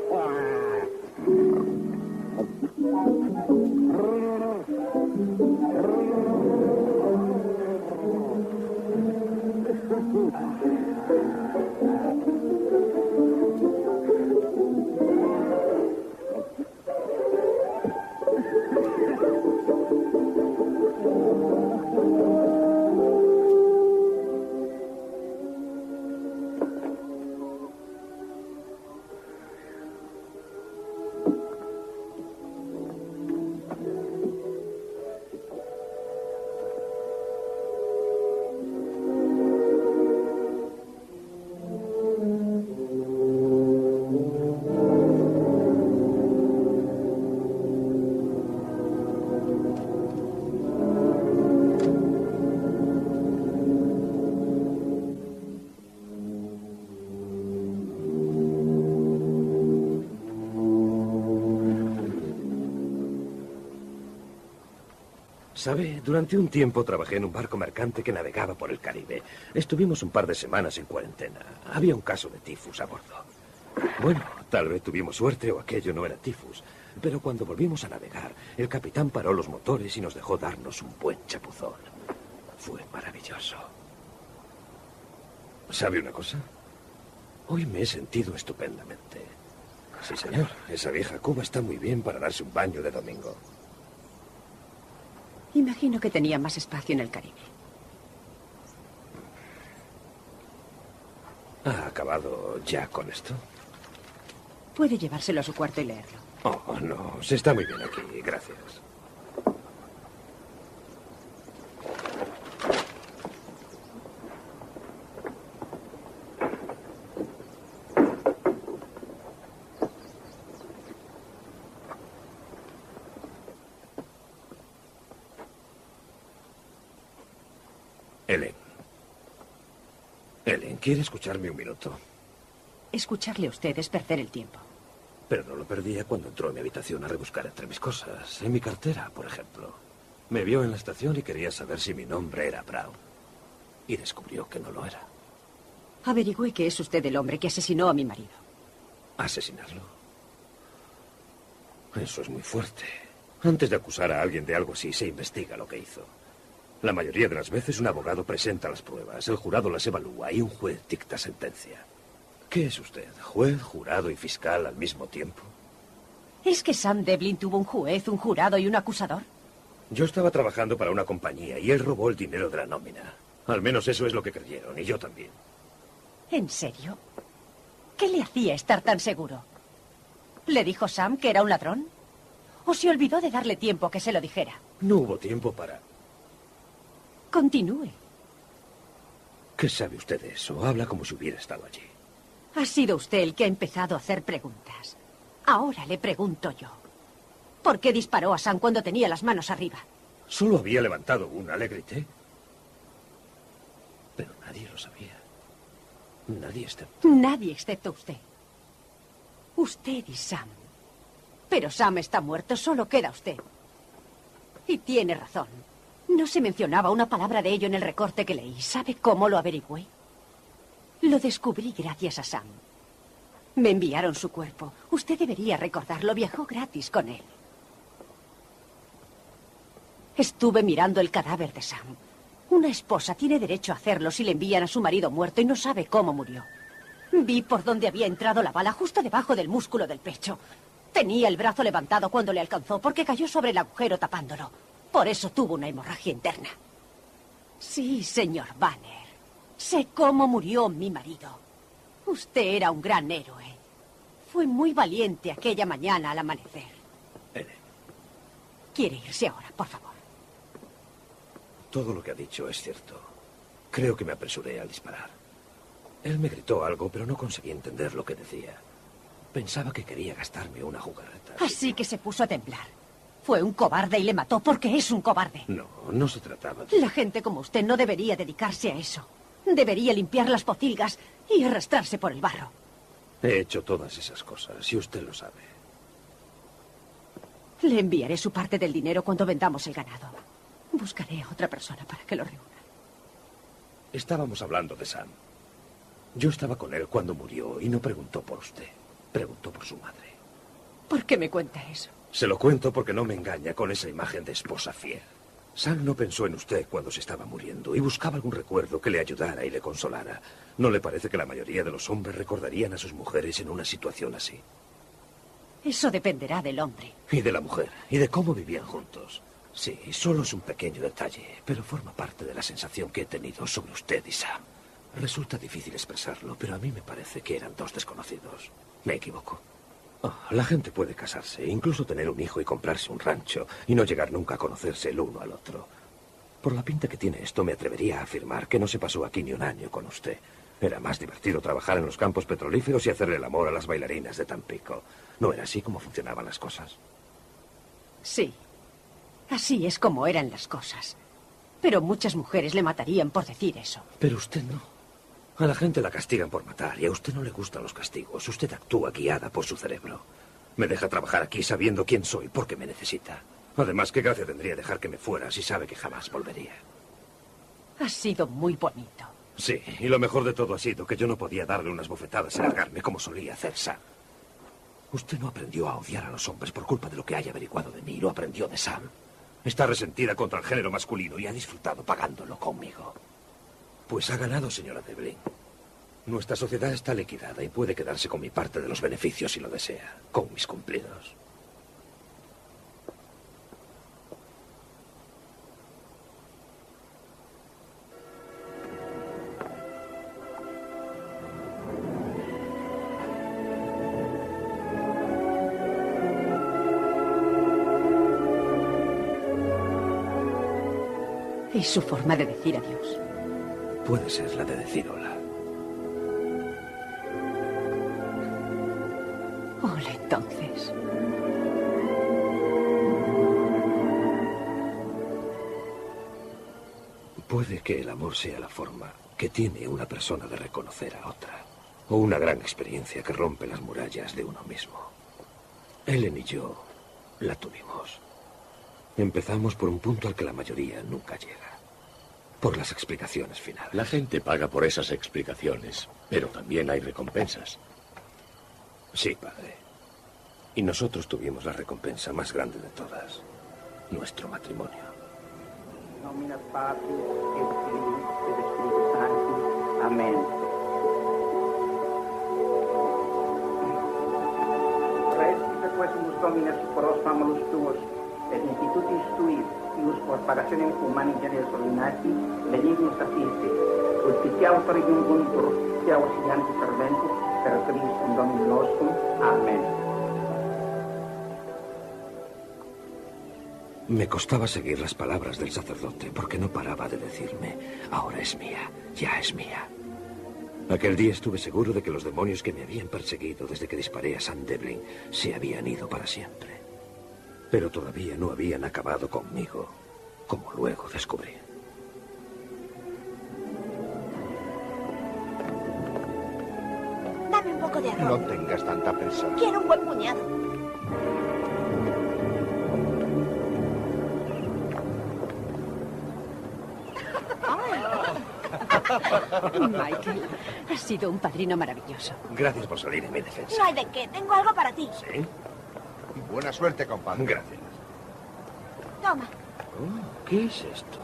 Wow. ¿Sabe? Durante un tiempo trabajé en un barco mercante que navegaba por el Caribe. Estuvimos un par de semanas en cuarentena. Había un caso de tifus a bordo. Bueno, tal vez tuvimos suerte o aquello no era tifus. Pero cuando volvimos a navegar, el capitán paró los motores y nos dejó darnos un buen chapuzón. Fue maravilloso. ¿Sabe una cosa? Hoy me he sentido estupendamente. Sí, señor. Esa vieja Cuba está muy bien para darse un baño de domingo. Imagino que tenía más espacio en el Caribe. ¿Ha acabado ya con esto? Puede llevárselo a su cuarto y leerlo. Oh, no. Se está muy bien aquí. Gracias. Ellen. Ellen, ¿quiere escucharme un minuto? Escucharle a usted es perder el tiempo. Pero no lo perdía cuando entró a mi habitación a rebuscar entre mis cosas. En mi cartera, por ejemplo. Me vio en la estación y quería saber si mi nombre era Brown. Y descubrió que no lo era. Averigüe que es usted el hombre que asesinó a mi marido. ¿Asesinarlo? Eso es muy fuerte. Antes de acusar a alguien de algo así, se investiga lo que hizo. La mayoría de las veces un abogado presenta las pruebas, el jurado las evalúa y un juez dicta sentencia. ¿Qué es usted? ¿Juez, jurado y fiscal al mismo tiempo? ¿Es que Sam Devlin tuvo un juez, un jurado y un acusador? Yo estaba trabajando para una compañía y él robó el dinero de la nómina. Al menos eso es lo que creyeron, y yo también. ¿En serio? ¿Qué le hacía estar tan seguro? ¿Le dijo Sam que era un ladrón? ¿O se olvidó de darle tiempo que se lo dijera? No hubo tiempo para... Continúe. ¿Qué sabe usted de eso? Habla como si hubiera estado allí. Ha sido usted el que ha empezado a hacer preguntas. Ahora le pregunto yo. ¿Por qué disparó a Sam cuando tenía las manos arriba? Solo había levantado una, le grité. Pero nadie lo sabía. Nadie excepto... Nadie excepto usted. Usted y Sam. Pero Sam está muerto, solo queda usted. Y tiene razón. No se mencionaba una palabra de ello en el recorte que leí. ¿Sabe cómo lo averigüé? Lo descubrí gracias a Sam. Me enviaron su cuerpo. Usted debería recordarlo. Viajó gratis con él. Estuve mirando el cadáver de Sam. Una esposa tiene derecho a hacerlo si le envían a su marido muerto y no sabe cómo murió. Vi por dónde había entrado la bala, justo debajo del músculo del pecho. Tenía el brazo levantado cuando le alcanzó porque cayó sobre el agujero tapándolo. Por eso tuvo una hemorragia interna. Sí, señor Vanner. Sé cómo murió mi marido. Usted era un gran héroe. Fue muy valiente aquella mañana al amanecer. Ellen. Quiere irse ahora, por favor. Todo lo que ha dicho es cierto. Creo que me apresuré al disparar. Él me gritó algo, pero no conseguí entender lo que decía. Pensaba que quería gastarme una jugarreta. Así que se puso a temblar. Fue un cobarde y le mató porque es un cobarde. No, no se trataba de... La gente como usted no debería dedicarse a eso. Debería limpiar las pocilgas y arrastrarse por el barro. He hecho todas esas cosas, y usted lo sabe. Le enviaré su parte del dinero cuando vendamos el ganado. Buscaré a otra persona para que lo reúna. Estábamos hablando de Sam. Yo estaba con él cuando murió y no preguntó por usted. Preguntó por su madre. ¿Por qué me cuenta eso? Se lo cuento porque no me engaña con esa imagen de esposa fiel. Sam no pensó en usted cuando se estaba muriendo y buscaba algún recuerdo que le ayudara y le consolara. ¿No le parece que la mayoría de los hombres recordarían a sus mujeres en una situación así? Eso dependerá del hombre. Y de la mujer, y de cómo vivían juntos. Sí, solo es un pequeño detalle, pero forma parte de la sensación que he tenido sobre usted y Sam. Resulta difícil expresarlo, pero a mí me parece que eran dos desconocidos. ¿Me equivoco? Oh, la gente puede casarse, incluso tener un hijo y comprarse un rancho, y no llegar nunca a conocerse el uno al otro. Por la pinta que tiene esto, me atrevería a afirmar que no se pasó aquí ni un año con usted. Era más divertido trabajar en los campos petrolíferos y hacerle el amor a las bailarinas de Tampico. ¿No era así como funcionaban las cosas? Sí, así es como eran las cosas. Pero muchas mujeres le matarían por decir eso. Pero usted no. A la gente la castigan por matar y a usted no le gustan los castigos. Usted actúa guiada por su cerebro. Me deja trabajar aquí sabiendo quién soy porque me necesita. Además, ¿qué gracia tendría dejar que me fuera si sabe que jamás volvería? Ha sido muy bonito. Sí, y lo mejor de todo ha sido que yo no podía darle unas bofetadas y largarme como solía hacer Sam. Usted no aprendió a odiar a los hombres por culpa de lo que haya averiguado de mí, lo aprendió de Sam. Está resentida contra el género masculino y ha disfrutado pagándolo conmigo. Pues ha ganado, señora Devlin. Nuestra sociedad está liquidada y puede quedarse con mi parte de los beneficios si lo desea, con mis cumplidos. ¿Y su forma de decir adiós? Puede ser la de decir hola. Hola, entonces. Puede que el amor sea la forma que tiene una persona de reconocer a otra, o una gran experiencia que rompe las murallas de uno mismo. Ellen y yo la tuvimos. Empezamos por un punto al que la mayoría nunca llega. Por las explicaciones finales. La gente paga por esas explicaciones, pero también hay recompensas. Sí, padre. Y nosotros tuvimos la recompensa más grande de todas. Nuestro matrimonio. Amén. El Instituto Instruir y las Corporaciones Humanitarias Ordinati le dignos asiste. Porque autores de un grupo, que auxiliantes serventes, pero Cristo en Domino Nostrum. Amén. Me costaba seguir las palabras del sacerdote porque no paraba de decirme, ahora es mía, ya es mía. Aquel día estuve seguro de que los demonios que me habían perseguido desde que disparé a Sam Devlin se habían ido para siempre. Pero todavía no habían acabado conmigo, como luego descubrí. Dame un poco de arroz. No tengas tanta presa. Quiero un buen puñado. Michael, has sido un padrino maravilloso. Gracias por salir en mi defensa. No hay de qué, tengo algo para ti. ¿Sí? Buena suerte, compadre. Gracias. Toma. Oh, ¿qué es esto?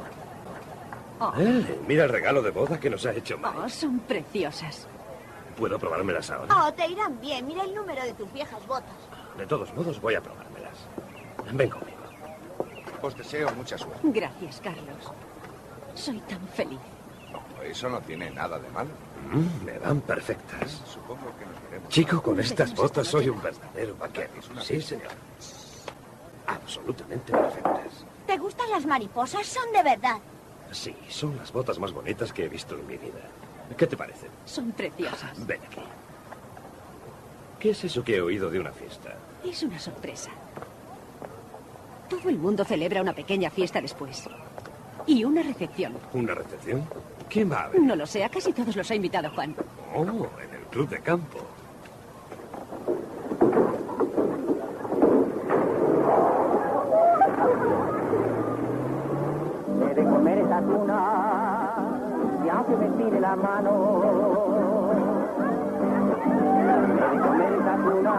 Oh. Eh, mira el regalo de boda que nos ha hecho Mike. Oh, son preciosas. ¿Puedo probármelas ahora? Oh, te irán bien. Mira el número de tus viejas botas. De todos modos, voy a probármelas. Ven conmigo. Os deseo mucha suerte. Gracias, Carlos. Soy tan feliz. No, eso no tiene nada de malo. Mm, me van perfectas. Supongo que nos veremos. Chico, con estas botas soy un verdadero vaquero. Sí, señor. Absolutamente perfectas. ¿Te gustan las mariposas? Son de verdad. Sí, son las botas más bonitas que he visto en mi vida. ¿Qué te parecen? Son preciosas. Ven aquí. ¿Qué es eso que he oído de una fiesta? Es una sorpresa. Todo el mundo celebra una pequeña fiesta después. Y una recepción. ¿Una recepción? ¿Quién va a ver? No lo sé, a casi todos los ha invitado Juan. Oh, en el club de campo. He de comer esta tuna, y aunque me tire la mano. He de comer esta tuna,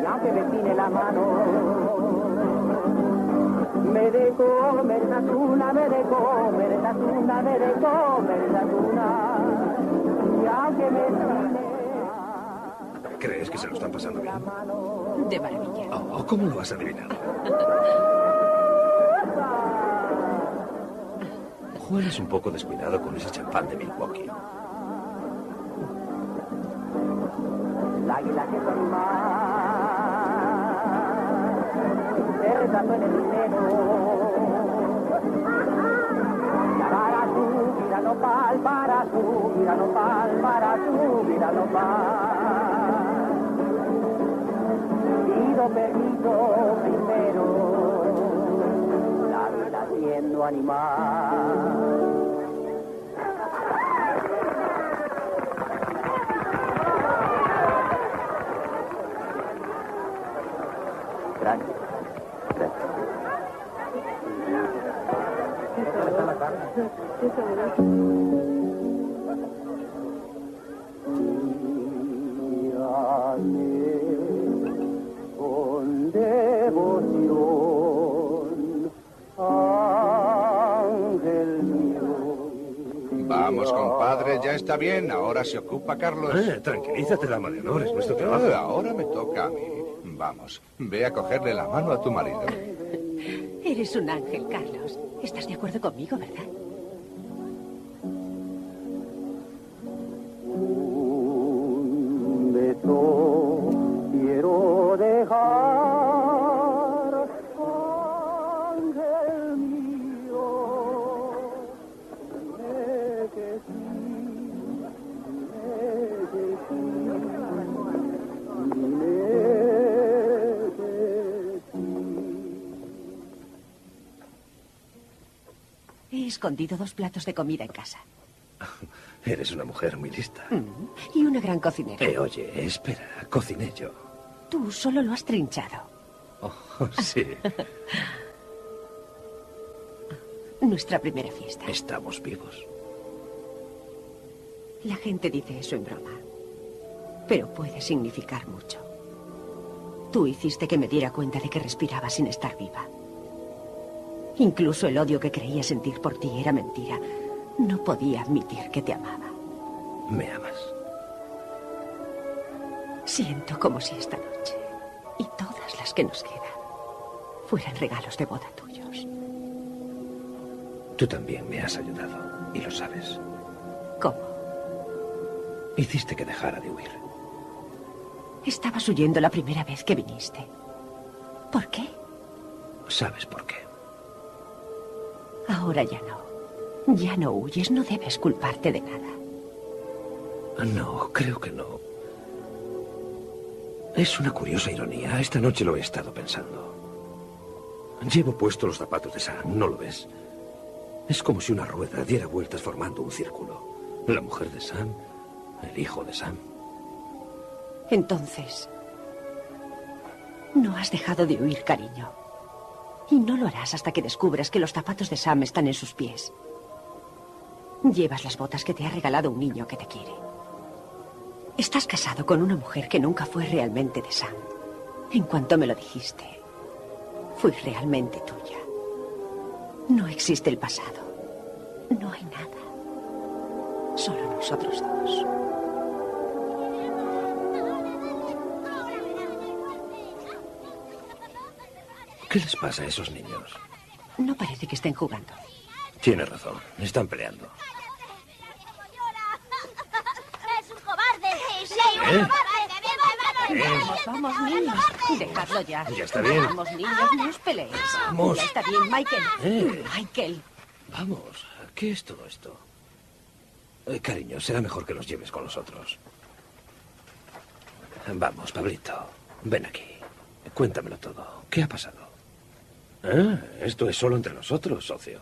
y aunque me tire la mano. Me de comer la tuna, me de comer la tuna, me de comer la tuna. Ya que me... ¿Crees que se lo están pasando bien? De maravilla. Oh, ¿cómo lo has adivinado? Juan es un poco descuidado con ese champán de Milwaukee. La águila que rezando en el dinero. Para tu vida nopal, para tu vida nopal, para tu vida nopal. Pido permiso primero, la vida siendo animal. Gracias. Vamos, compadre, ya está bien. Ahora se ocupa Carlos. Eh, tranquilízate, dama de honor, es nuestro trabajo. Ah, ahora me toca a mí. Vamos, ve a cogerle la mano a tu marido. Eres un ángel, Carlos. Estás de acuerdo conmigo, ¿verdad? Un beso quiero dejar, ángel mío. Dime que sí, dime que sí, dime. He escondido dos platos de comida en casa. Eres una mujer muy lista. Mm, y una gran cocinera. Eh, oye, espera, cociné yo. Tú solo lo has trinchado. Oh, sí. Nuestra primera fiesta. Estamos vivos. La gente dice eso en broma, pero puede significar mucho. Tú hiciste que me diera cuenta de que respiraba sin estar viva. Incluso el odio que creía sentir por ti era mentira. No podía admitir que te amaba. ¿Me amas? Siento como si esta noche y todas las que nos quedan fueran regalos de boda tuyos. Tú también me has ayudado y lo sabes. ¿Cómo? Hiciste que dejara de huir. Estabas huyendo la primera vez que viniste. ¿Por qué? ¿Sabes por qué? Ahora ya no. Ya no huyes, no debes culparte de nada. No, creo que no. Es una curiosa ironía. Esta noche lo he estado pensando. Llevo puestos los zapatos de Sam, ¿no lo ves? Es como si una rueda diera vueltas formando un círculo. La mujer de Sam, el hijo de Sam. Entonces, no has dejado de huir, cariño. Y no lo harás hasta que descubras que los zapatos de Sam están en sus pies. Llevas las botas que te ha regalado un niño que te quiere. Estás casado con una mujer que nunca fue realmente de Sam. En cuanto me lo dijiste, fui realmente tuya. No existe el pasado. No hay nada. Solo nosotros dos. ¿Qué les pasa a esos niños? No parece que estén jugando. Tienes razón, están peleando. ¡Es un cobarde! ¡Sí, sí! ¿Eh? ¿Eh? Vamos, vamos, niños. Dejadlo ya. Ya está bien. Vamos, niños, no os peleéis. Vamos. Ya está bien, Michael. ¿Eh? Michael. Vamos, ¿qué es todo esto? Eh, cariño, será mejor que los lleves con nosotros. Vamos, Pablito, ven aquí. Cuéntamelo todo. ¿Qué ha pasado? Ah, esto es solo entre nosotros, socio.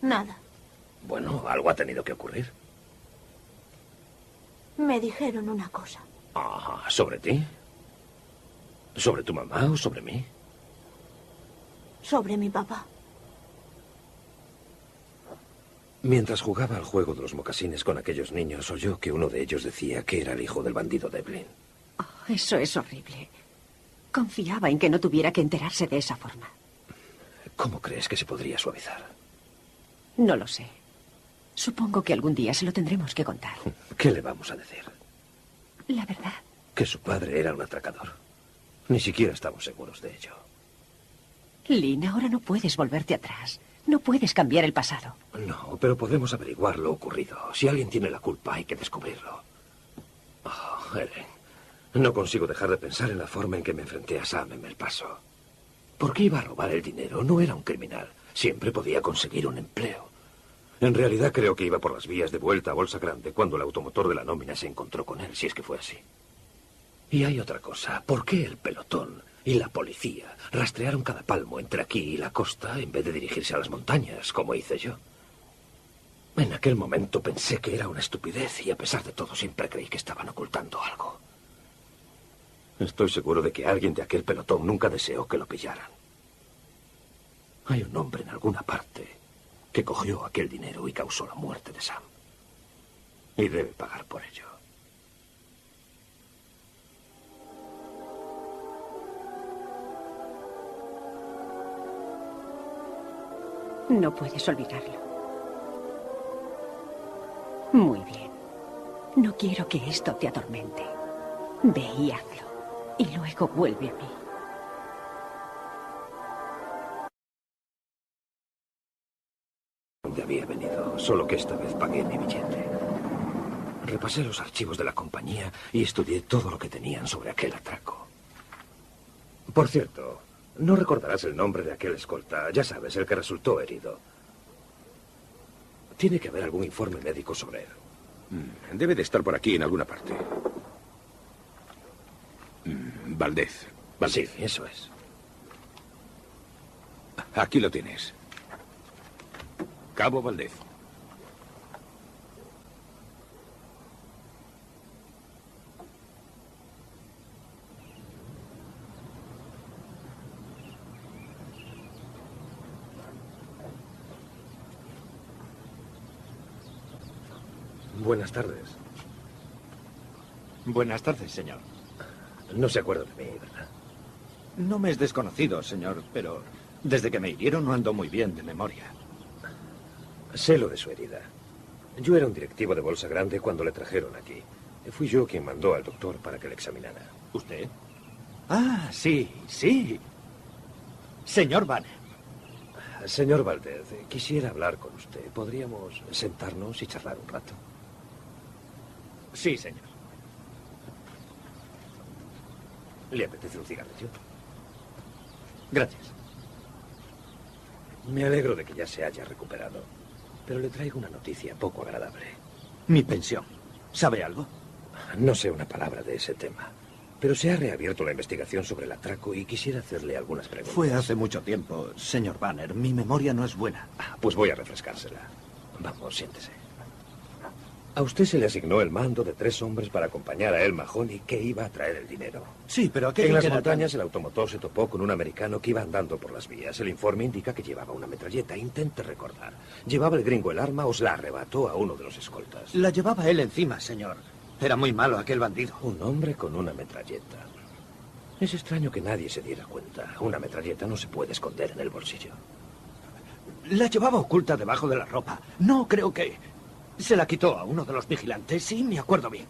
Nada. Bueno, algo ha tenido que ocurrir. Me dijeron una cosa. Ah, ¿sobre ti? ¿Sobre tu mamá o sobre mí? Sobre mi papá. Mientras jugaba al juego de los mocasines con aquellos niños, oyó que uno de ellos decía que era el hijo del bandido Devlin. Oh, eso es horrible. Confiaba en que no tuviera que enterarse de esa forma. ¿Cómo crees que se podría suavizar? No lo sé. Supongo que algún día se lo tendremos que contar. ¿Qué le vamos a decir? La verdad. Que su padre era un atracador. Ni siquiera estamos seguros de ello. Lynn, ahora no puedes volverte atrás. No puedes cambiar el pasado. No, pero podemos averiguar lo ocurrido. Si alguien tiene la culpa, hay que descubrirlo. Oh, Ellen. No consigo dejar de pensar en la forma en que me enfrenté a Sam en El Paso. ¿Por qué iba a robar el dinero? No era un criminal. Siempre podía conseguir un empleo. En realidad creo que iba por las vías de vuelta a Bolsa Grande cuando el automotor de la nómina se encontró con él, si es que fue así. Y hay otra cosa. ¿Por qué el pelotón y la policía rastrearon cada palmo entre aquí y la costa en vez de dirigirse a las montañas, como hice yo? En aquel momento pensé que era una estupidez y a pesar de todo siempre creí que estaban ocultando algo. Estoy seguro de que alguien de aquel pelotón nunca deseó que lo pillaran. Hay un hombre en alguna parte que cogió aquel dinero y causó la muerte de Sam. Y debe pagar por ello. No puedes olvidarlo. Muy bien. No quiero que esto te atormente. Ve y hazlo. Y luego vuelve a mí. Ya había venido, solo que esta vez pagué mi billete. Repasé los archivos de la compañía y estudié todo lo que tenían sobre aquel atraco. Por cierto, no recordarás el nombre de aquel escolta, ya sabes, el que resultó herido. Tiene que haber algún informe médico sobre él. Mm, debe de estar por aquí en alguna parte. Mm, Valdez. Valdez. Sí, eso es. Aquí lo tienes. Cabo Valdez. Buenas tardes. Buenas tardes, señor. No se acuerda de mí, ¿verdad? No me es desconocido, señor, pero desde que me hirieron no ando muy bien de memoria. Sé lo de su herida. Yo era un directivo de Bolsa Grande cuando le trajeron aquí. Fui yo quien mandó al doctor para que le examinara. ¿Usted? Ah, sí, sí. Señor Vanner. Señor Valdez, quisiera hablar con usted. ¿Podríamos sentarnos y charlar un rato? Sí, señor. ¿Le apetece un cigarrillo? Gracias. Me alegro de que ya se haya recuperado, pero le traigo una noticia poco agradable. Mi pensión. ¿Sabe algo? No sé una palabra de ese tema, pero se ha reabierto la investigación sobre el atraco y quisiera hacerle algunas preguntas. Fue hace mucho tiempo, señor Vanner. Mi memoria no es buena. Ah, pues voy a refrescársela. Vamos, siéntese. A usted se le asignó el mando de tres hombres para acompañar a Earl Mahoney, que iba a traer el dinero. Sí, pero aquello en las montañas tan... el automotor se topó con un americano que iba andando por las vías. El informe indica que llevaba una metralleta. Intente recordar. ¿Llevaba el gringo el arma o se la arrebató a uno de los escoltas? La llevaba él encima, señor. Era muy malo aquel bandido. Un hombre con una metralleta. Es extraño que nadie se diera cuenta. Una metralleta no se puede esconder en el bolsillo. La llevaba oculta debajo de la ropa. No creo que... Se la quitó a uno de los vigilantes, sí, me acuerdo bien.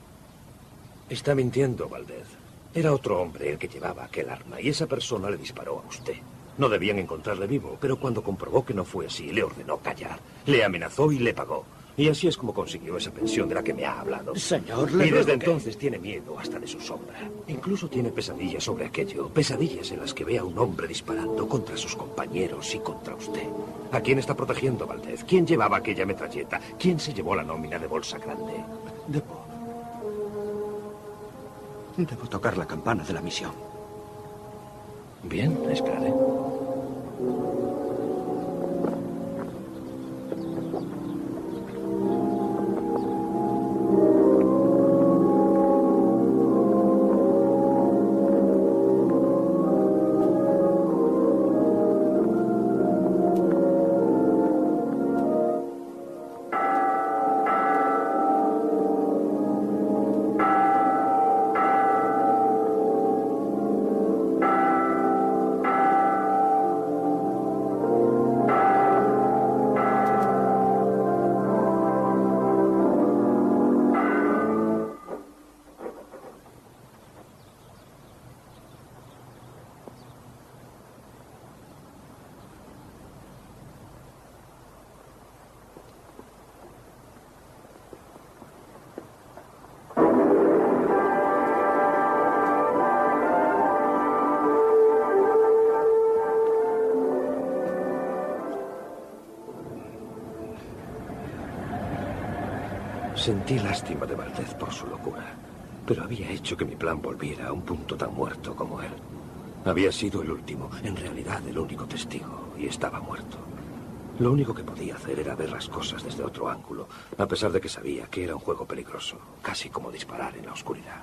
Está mintiendo, Valdez. Era otro hombre el que llevaba aquel arma y esa persona le disparó a usted. No debían encontrarle vivo, pero cuando comprobó que no fue así, le ordenó callar. Le amenazó y le pagó. Y así es como consiguió esa pensión de la que me ha hablado. Señor, le... Y desde entonces que... tiene miedo hasta de su sombra. Incluso tiene pesadillas sobre aquello. Pesadillas en las que ve a un hombre disparando contra sus compañeros y contra usted. ¿A quién está protegiendo, Valdez? ¿Quién llevaba aquella metralleta? ¿Quién se llevó la nómina de Bolsa Grande? Debo... Debo tocar la campana de la misión. Bien, esperaré. Sentí lástima de Valdez por su locura, pero había hecho que mi plan volviera a un punto tan muerto como él. Había sido el último, en realidad el único testigo, y estaba muerto. Lo único que podía hacer era ver las cosas desde otro ángulo, a pesar de que sabía que era un juego peligroso, casi como disparar en la oscuridad.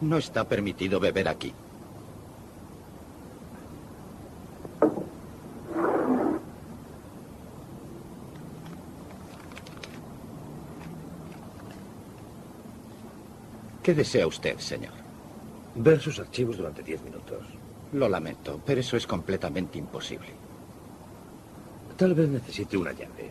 No está permitido beber aquí. ¿Qué desea usted, señor? Ver sus archivos durante diez minutos. Lo lamento, pero eso es completamente imposible. Tal vez necesite una llave.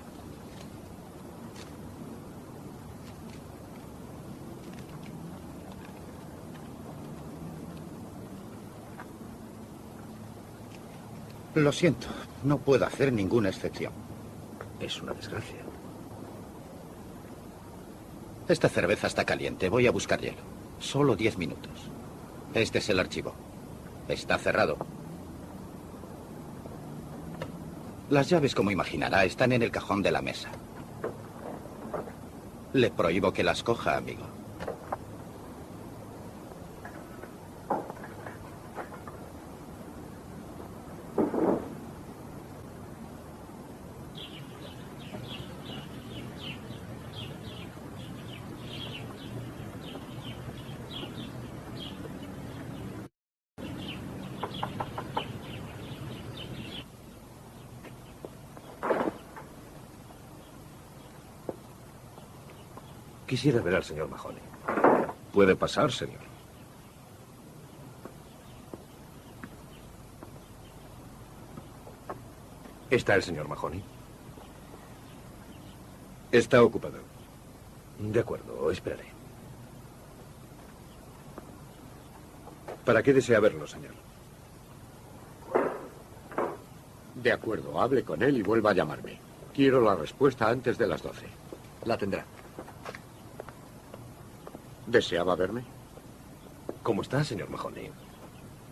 Lo siento, no puedo hacer ninguna excepción. Es una desgracia. Esta cerveza está caliente, voy a buscar hielo. Solo diez minutos. Este es el archivo. Está cerrado. Las llaves, como imaginará, están en el cajón de la mesa. Le prohíbo que las coja, amigo. Quisiera ver al señor Mahoney. Puede pasar, señor. ¿Está el señor Mahoney? Está ocupado. De acuerdo, esperaré. ¿Para qué desea verlo, señor? De acuerdo, hable con él y vuelva a llamarme. Quiero la respuesta antes de las doce. La tendrá. ¿Deseaba verme? ¿Cómo está, señor Mahoney?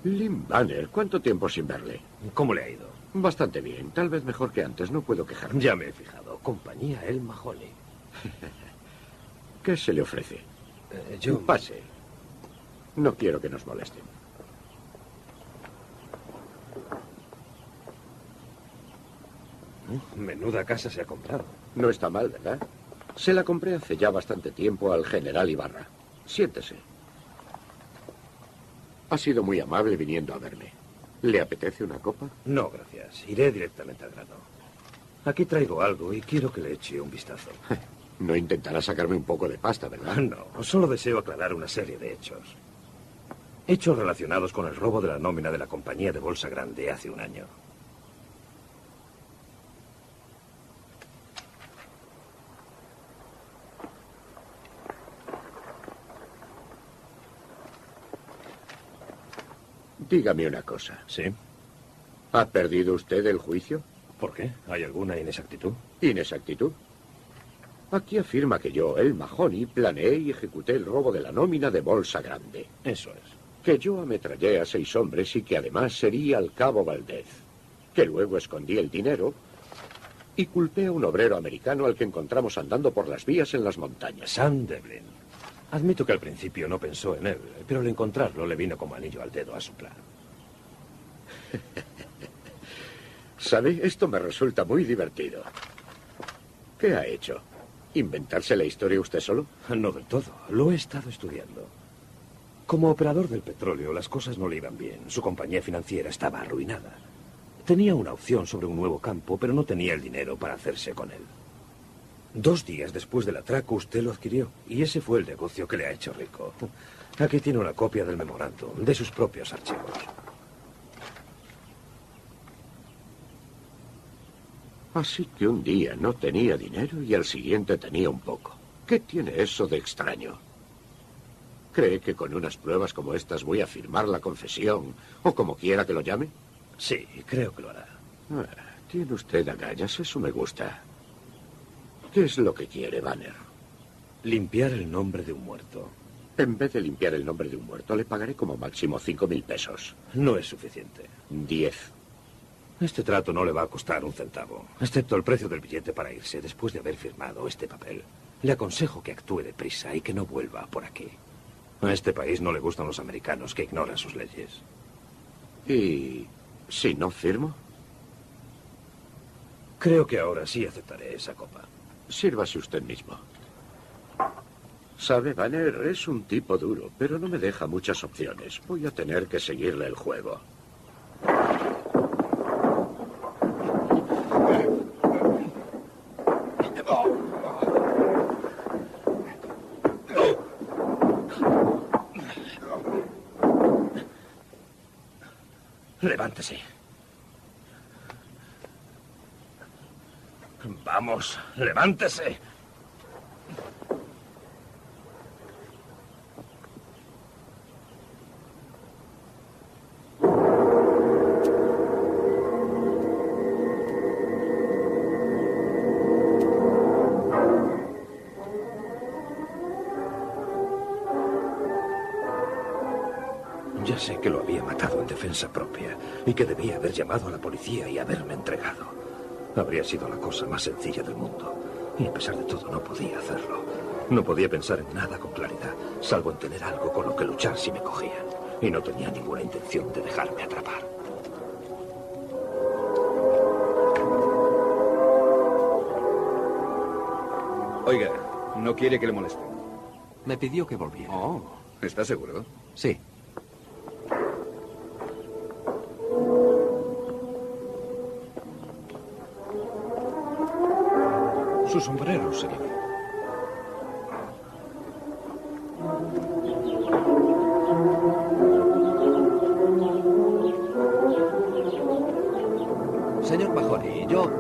Lynn Vanner, ¿cuánto tiempo sin verle? ¿Cómo le ha ido? Bastante bien, tal vez mejor que antes, no puedo quejarme. Ya me he fijado, compañía el Mahoney. ¿Qué se le ofrece? Eh, yo... Pase. No quiero que nos molesten. Menuda casa se ha comprado. No está mal, ¿verdad? Se la compré hace ya bastante tiempo al general Ibarra. Siéntese. Ha sido muy amable viniendo a verme. ¿Le apetece una copa? No, gracias. Iré directamente al grano. Aquí traigo algo y quiero que le eche un vistazo. No intentará sacarme un poco de pasta, ¿verdad? No, solo deseo aclarar una serie de hechos. Hechos relacionados con el robo de la nómina de la compañía de Bolsa Grande hace un año. Dígame una cosa. ¿Sí? ¿Ha perdido usted el juicio? ¿Por qué? ¿Hay alguna inexactitud? ¿Inexactitud? Aquí afirma que yo, el Mahoney, planeé y ejecuté el robo de la nómina de Bolsa Grande. Eso es. Que yo ametrallé a seis hombres y que además sería al cabo Valdez. Que luego escondí el dinero y culpé a un obrero americano al que encontramos andando por las vías en las montañas. Sam Devlin. Admito que al principio no pensó en él, pero al encontrarlo le vino como anillo al dedo a su plan. ¿Sabe? Esto me resulta muy divertido. ¿Qué ha hecho? ¿Inventarse la historia usted solo? No del todo. Lo he estado estudiando. Como operador del petróleo, las cosas no le iban bien. Su compañía financiera estaba arruinada. Tenía una opción sobre un nuevo campo, pero no tenía el dinero para hacerse con él. Dos días después del atraco usted lo adquirió y ese fue el negocio que le ha hecho rico. Aquí tiene una copia del memorando, de sus propios archivos. Así que un día no tenía dinero y al siguiente tenía un poco. ¿Qué tiene eso de extraño? ¿Cree que con unas pruebas como estas voy a firmar la confesión o como quiera que lo llame? Sí, creo que lo hará. Ah, tiene usted agallas, eso me gusta. ¿Qué es lo que quiere, Vanner? Limpiar el nombre de un muerto. En vez de limpiar el nombre de un muerto, le pagaré como máximo cinco mil pesos. No es suficiente. Diez. Este trato no le va a costar un centavo, excepto el precio del billete para irse después de haber firmado este papel. Le aconsejo que actúe deprisa y que no vuelva por aquí. A este país no le gustan los americanos que ignoran sus leyes. ¿Y si no firmo? Creo que ahora sí aceptaré esa copa. Sírvase usted mismo. Sabe, Vanner es un tipo duro, pero no me deja muchas opciones. Voy a tener que seguirle el juego. Levántese. Vamos, levántese. Ya sé que lo había matado en defensa propia y que debía haber llamado a la policía y haberme entregado. Habría sido la cosa más sencilla del mundo. Y a pesar de todo no podía hacerlo. No podía pensar en nada con claridad, salvo en tener algo con lo que luchar si me cogían. Y no tenía ninguna intención de dejarme atrapar. Oiga, no quiere que le moleste. Me pidió que volviera. Oh, ¿está seguro? Sí. Su sombrero, señor. Señor Mahoney, yo...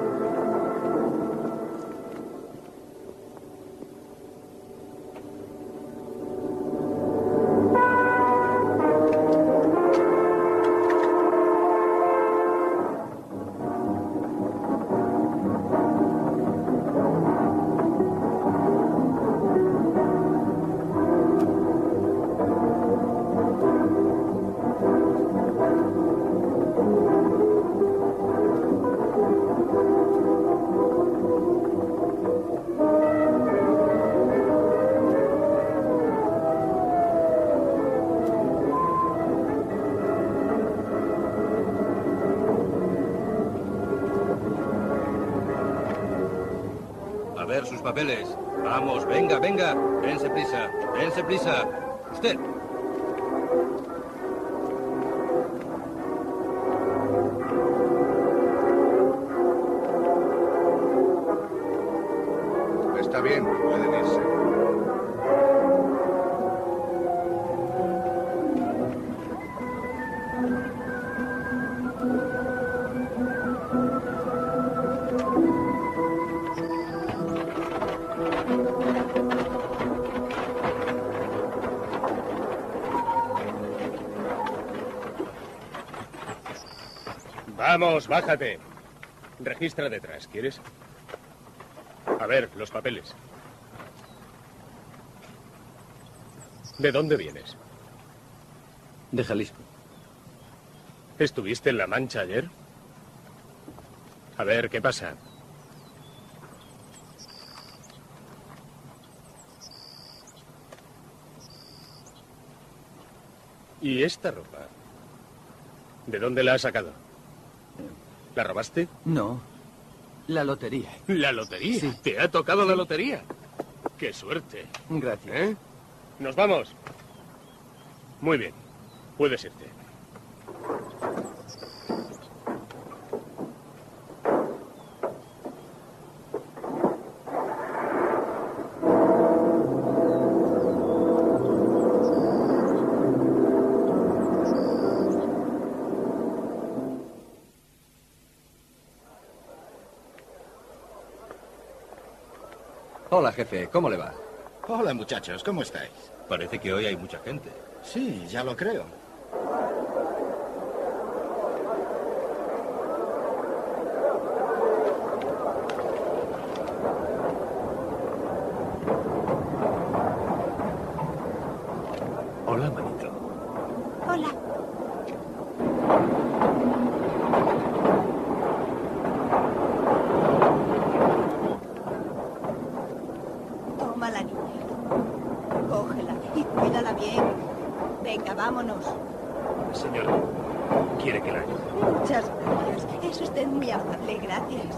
Papeles. Vamos, venga, venga. Dense prisa, dense prisa. Usted. Está bien, pueden irse. Vamos, bájate. Registra detrás, ¿quieres? A ver, los papeles. ¿De dónde vienes? De Jalisco. ¿Estuviste en La Mancha ayer? A ver, ¿qué pasa? ¿Y esta ropa? ¿De dónde la has sacado? ¿La robaste? No, la lotería. ¿La lotería? Sí. ¿Te ha tocado la lotería? ¡Qué suerte! Gracias. ¿Eh? ¡Nos vamos! Muy bien, puedes irte. Hola, jefe. ¿Cómo le va? Hola, muchachos. ¿Cómo estáis? Parece que hoy hay mucha gente. Sí, ya lo creo. Hola, manito. Hola. Vámonos. Señora, ¿quiere que la ayude? Muchas gracias. Es usted muy amable, gracias.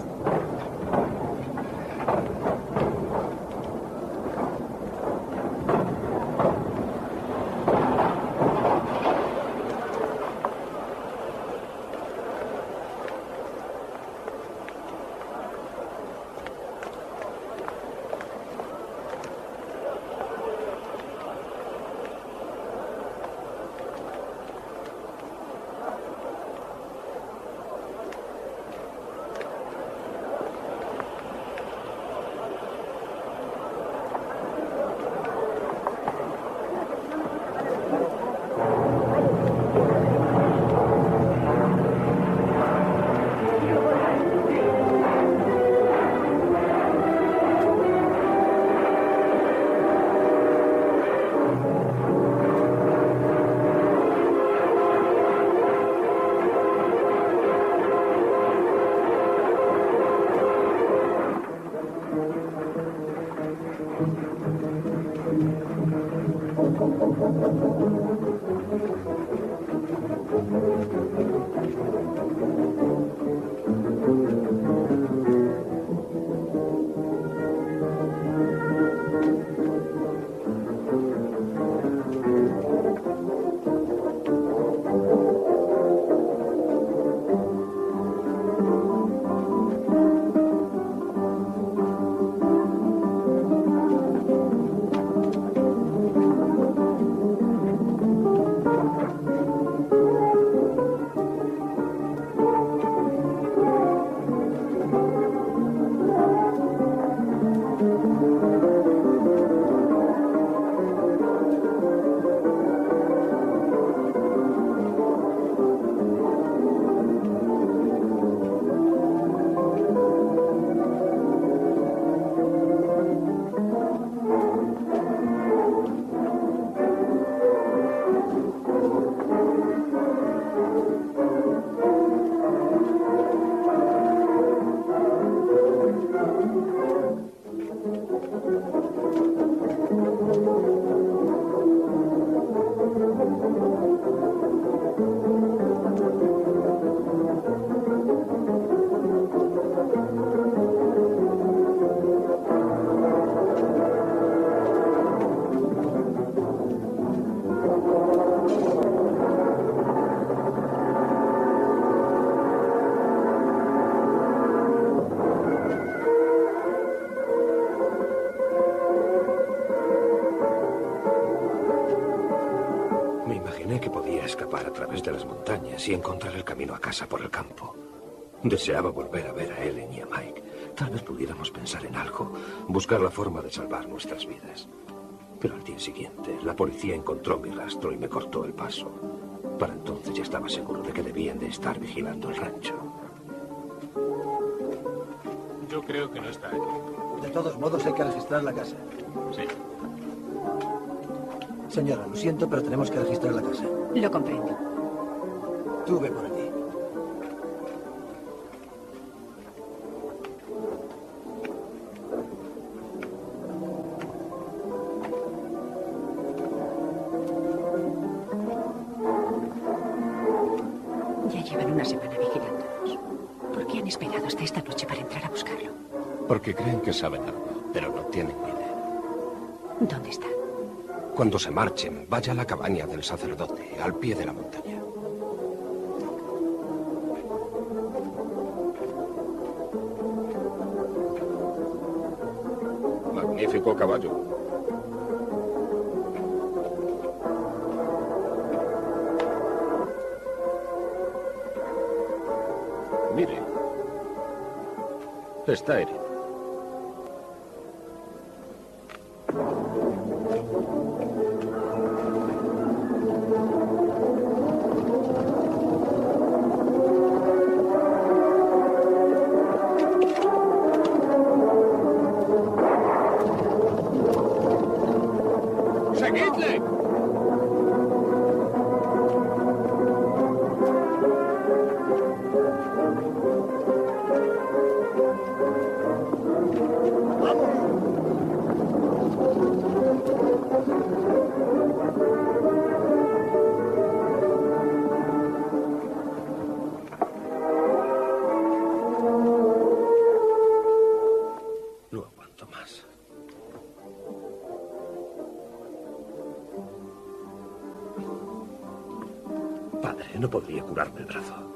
Y encontrar el camino a casa por el campo. Deseaba volver a ver a Ellen y a Mike. Tal vez pudiéramos pensar en algo, buscar la forma de salvar nuestras vidas. Pero al día siguiente, la policía encontró mi rastro y me cortó el paso. Para entonces ya estaba seguro de que debían de estar vigilando el rancho. Yo creo que no está aquí. De todos modos, hay que registrar la casa. Sí. Señora, lo siento, pero tenemos que registrar la casa. Lo comprendo. Tú ve por aquí. Ya llevan una semana vigilándonos. ¿Por qué han esperado hasta esta noche para entrar a buscarlo? Porque creen que saben algo, pero no tienen ni idea. ¿Dónde está? Cuando se marchen, vaya a la cabaña del sacerdote, al pie de la montaña. Magnífico caballo. Mire, está herido.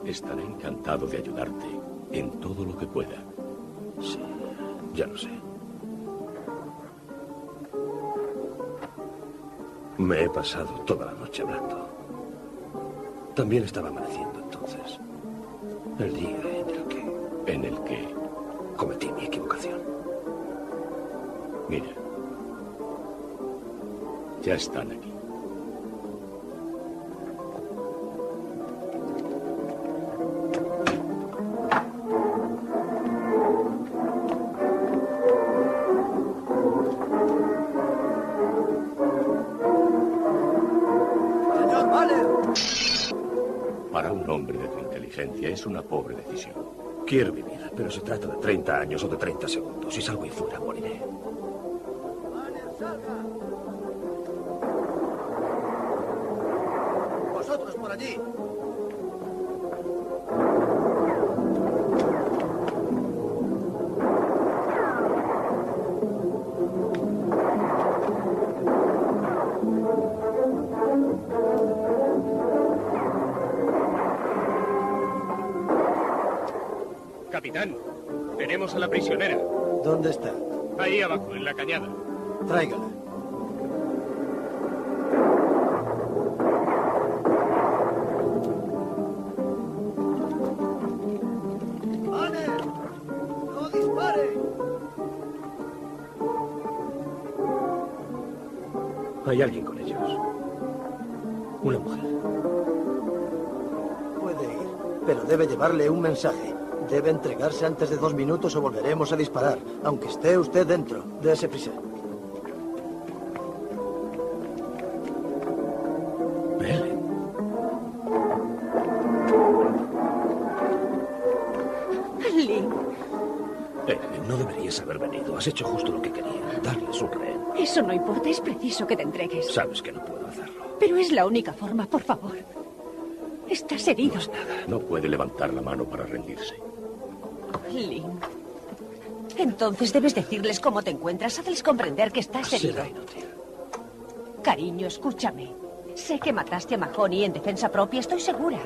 Estaré encantado de ayudarte en todo lo que pueda. Sí, ya lo sé. Me he pasado toda la noche hablando. También estaba amaneciendo entonces. El día en el que... En el que... cometí mi equivocación. Mira. Ya están aquí. Es una pobre decisión. Quiero vivir, pero se trata de treinta años o de treinta segundos. Si salgo y fuera, moriré. por allí. Capitán, tenemos a la prisionera. ¿Dónde está? Ahí abajo, en la cañada. Tráigala. Hay alguien con ellos. Una mujer. Puede ir, pero debe llevarle un mensaje. Debe entregarse antes de dos minutos o volveremos a disparar, aunque esté usted dentro. Dese prisa. Ellen. Lynn. Ellen, no deberías haber venido. Has hecho justo lo que quería. Darles un rehén. Eso no importa, es preciso que te entregues. Sabes que no puedo hacerlo. Pero es la única forma, por favor. Estás herido. No es nada, no puede levantar la mano para rendirse. Lynn, entonces debes decirles cómo te encuentras, hazles comprender que estás herido. Será inútil. Cariño, escúchame. Sé que mataste a Mahoney en defensa propia, estoy segura.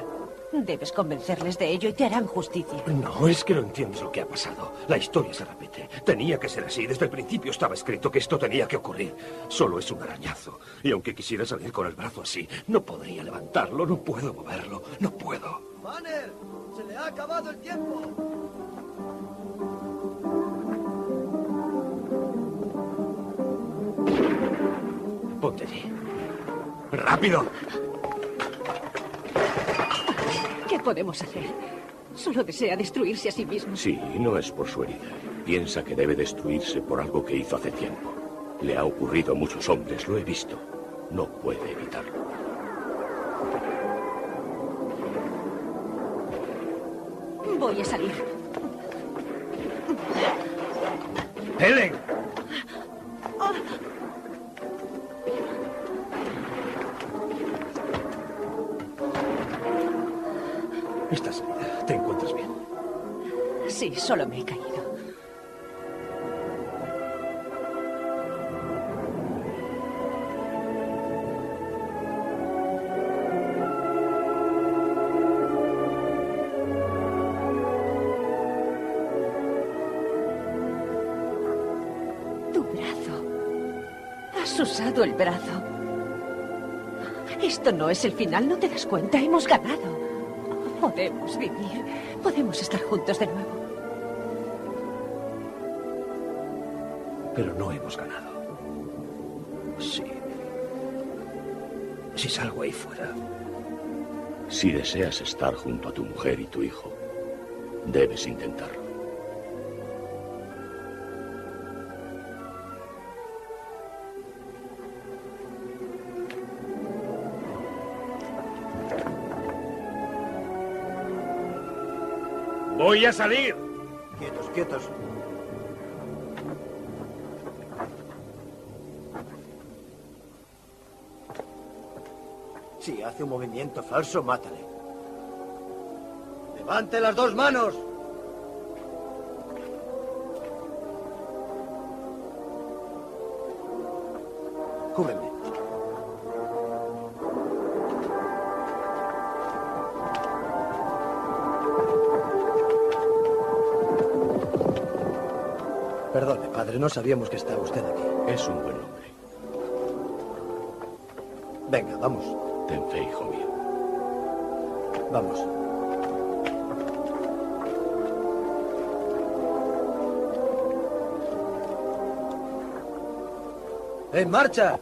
Debes convencerles de ello y te harán justicia. No, es que no entiendes lo que ha pasado. La historia se repite. Tenía que ser así. Desde el principio estaba escrito que esto tenía que ocurrir. Solo es un arañazo. Y aunque quisiera salir con el brazo así, no podría levantarlo, no puedo moverlo, no puedo. ¡Vanner! ¡Se le ha acabado el tiempo! Ponte allí. ¡Rápido! ¿Qué podemos hacer? Solo desea destruirse a sí mismo. Sí, no es por su herida. Piensa que debe destruirse por algo que hizo hace tiempo. Le ha ocurrido a muchos hombres, lo he visto. No puede evitarlo. Voy a salir. ¡Ellen! Estás herida. ¿Te encuentras bien? Sí, solo me he caído. Tu brazo. Has usado el brazo. Esto no es el final, ¿no te das cuenta? Hemos ganado. Podemos vivir. Podemos estar juntos de nuevo. Pero no hemos ganado. Sí. Si salgo ahí fuera. Si deseas estar junto a tu mujer y tu hijo, debes intentarlo. ¡Voy a salir! Quietos, quietos. Si hace un movimiento falso, mátale. ¡Levante las dos manos! Cúbreme. Perdone, padre, no sabíamos que estaba usted aquí. Es un buen hombre. Venga, vamos. Ten fe, hijo mío. Vamos. ¡En marcha!